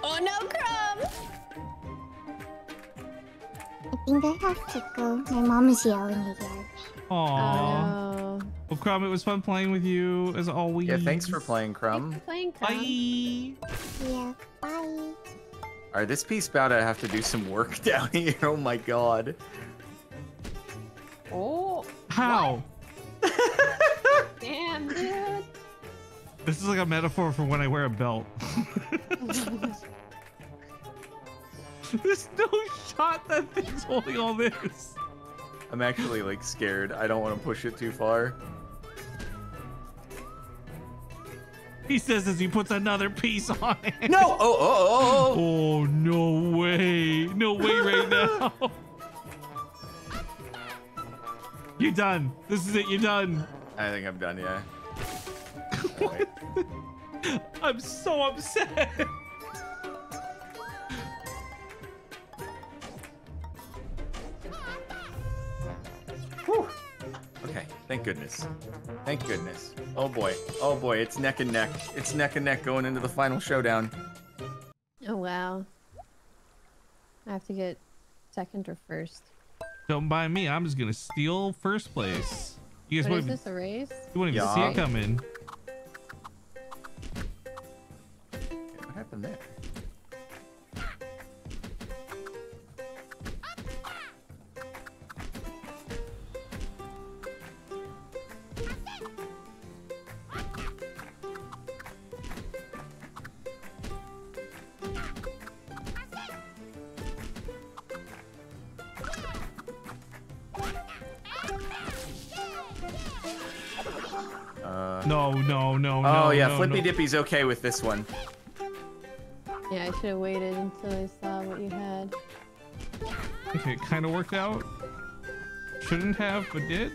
Oh no, Crumb! I think I have to go. My mom is yelling again. Aww. Oh, no. Well, Crumb, it was fun playing with you, as always. Yeah, thanks for playing, Crumb. Thanks for playing, Crumb. Bye. Yeah, bye. All right, this piece about to have to do some work down here. Oh my god. Oh. How? Damn, dude. This is like a metaphor for when I wear a belt. There's no shot that thing's holding all this. I'm actually like scared. I don't want to push it too far. He says as he puts another piece on it. No! Oh no way. No way right now. You're done. This is it. You're done. I think I'm done, yeah. Right. I'm so upset. Whew. Okay, thank goodness. Thank goodness. Oh boy. Oh boy, it's neck and neck. It's neck and neck going into the final showdown. Oh wow. I have to get second or first. Don't buy me, I'm just gonna steal first place. You guys wouldn't, is this a race? You wouldn't even see it coming. What happened there? No. Oh yeah, no, Flippy Dippy's okay with this one. Yeah, I should have waited until I saw what you had. Okay, it kind of worked out. Shouldn't have, but did.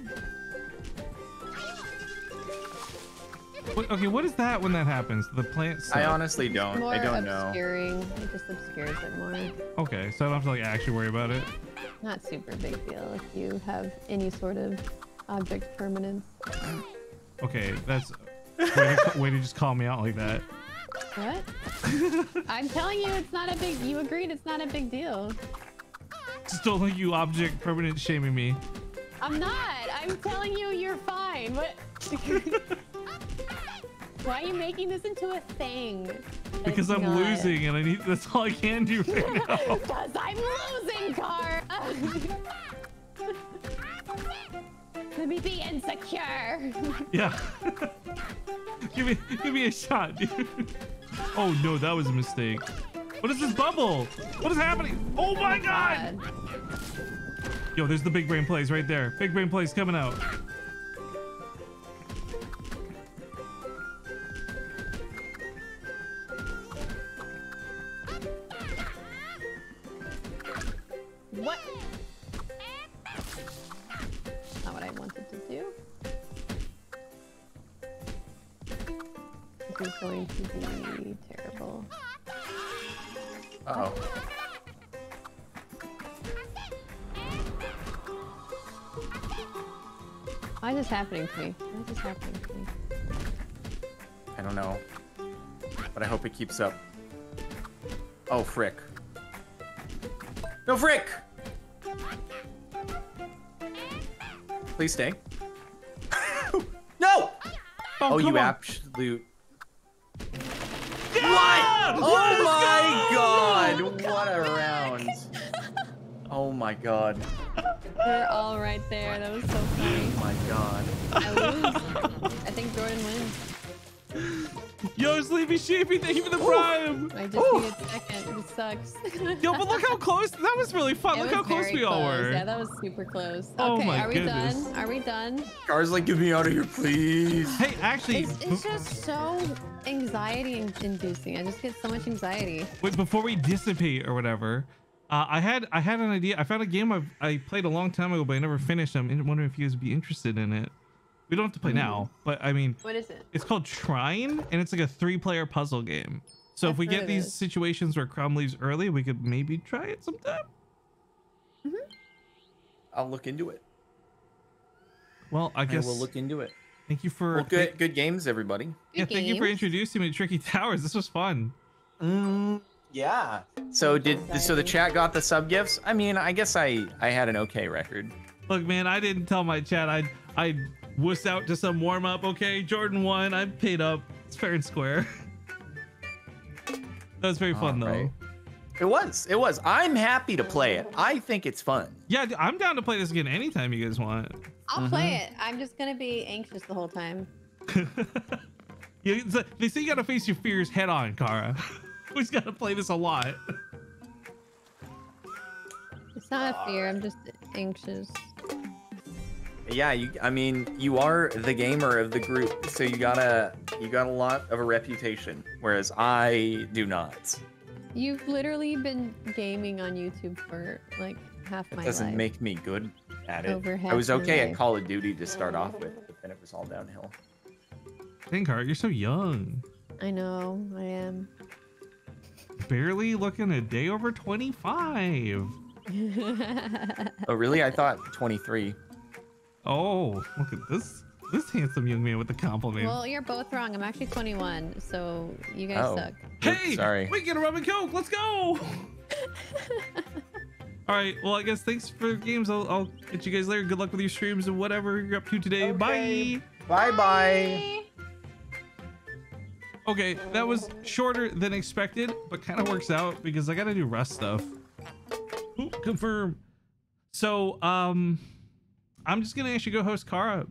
What, okay, what is that when that happens? The plant sucks. I honestly don't. I don't know. It just obscures it more. Okay, so I don't have to like actually worry about it. Not super big deal if you have any sort of object permanence. Okay, that's way to just call me out like that. What? I'm telling you, it's not a big. You agreed, it's not a big deal. Just don't let you object permanent shaming me. I'm not. I'm telling you, you're fine. What? Why are you making this into a thing? Because I'm not losing, and I need. That's all I can do right now. Because I'm losing, Car. Let me be insecure. Yeah. give me a shot, dude. Oh no, that was a mistake. What is this bubble? What is happening? Oh my god! Yo, there's the big brain plays right there. Big brain plays coming out. What? Not what I wanted to do. This is going to be terrible. Uh-oh. Why is this happening to me? I don't know. But I hope it keeps up. Oh, frick. No, frick! Please stay. No! Oh, you absolute... What? Oh my god! What a round! Oh my god! We're all right there. That was so funny. Oh my god! I lose. I think Jordan wins. Yo, Sleepy Sheepy, thank you for the prime. I just need a second. It sucks. Yo, but look how close. That was really fun. Look how close we all were. Yeah, that was super close. Oh okay, my goodness. Done? Are we done? Car's like, get me out of here, please. Hey, actually, it's just so anxiety-inducing. I just get so much anxiety. Wait, before we dissipate or whatever, I had an idea. I found a game I played a long time ago, but I never finished. I'm wondering if you guys would be interested in it. We don't have to play now, but I mean, what is it? It's called Trine, and it's like a three-player puzzle game. So if we get these situations where Crumb leaves early, we could maybe try it sometime. I'll look into it. Well, I guess we'll look into it. Thank you for good games, everybody. Thank you for introducing me to Tricky Towers. This was fun. Yeah. So so the chat got the sub gifts? I mean, I guess I had an okay record. Look, man, I didn't tell my chat I'd wuss out to some warm up. Okay, Jordan won. I paid up. It's fair and square. That was very fun, though. It was. It was. I'm happy to play it. I think it's fun. Yeah, I'm down to play this again anytime you guys want. I'll play it. I'm just gonna be anxious the whole time. They say you gotta face your fears head on, Kara. We just gotta play this a lot. It's not a fear. I'm just anxious. Yeah, I mean, you are the gamer of the group, so you got a lot of a reputation, whereas I do not. You've literally been gaming on YouTube for like half my life. It doesn't make me good at it. I was okay at Call of Duty to start off with, but then it was all downhill. Tinkar, you're so young. I know, I am. Barely looking a day over 25. Oh really? I thought 23. Oh, look at this handsome young man with the compliment. Well, you're both wrong. I'm actually 21, so you guys suck. Hey, sorry. We get a rum and coke. Let's go. All right. Well, I guess thanks for the games. I'll catch you guys later. Good luck with your streams and whatever you're up to today. Okay. Bye. Bye. Okay, that was shorter than expected, but kind of works out because I got to do Rust stuff. Ooh, confirm. So, I'm just going to actually go host Kara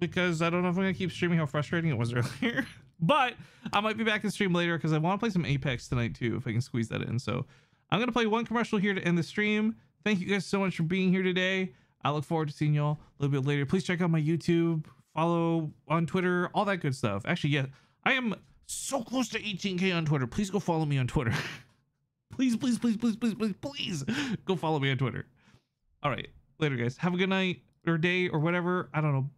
because I don't know if I'm going to keep streaming how frustrating it was earlier. But I might be back in stream later because I want to play some Apex tonight too if I can squeeze that in. So I'm going to play one commercial here to end the stream. Thank you guys so much for being here today. I look forward to seeing y'all a little bit later. Please check out my YouTube. follow on Twitter, all that good stuff. Actually, yeah, I am so close to 18K on Twitter. Please go follow me on Twitter. Please go follow me on Twitter. All right, later guys. Have a good night or day or whatever. I don't know.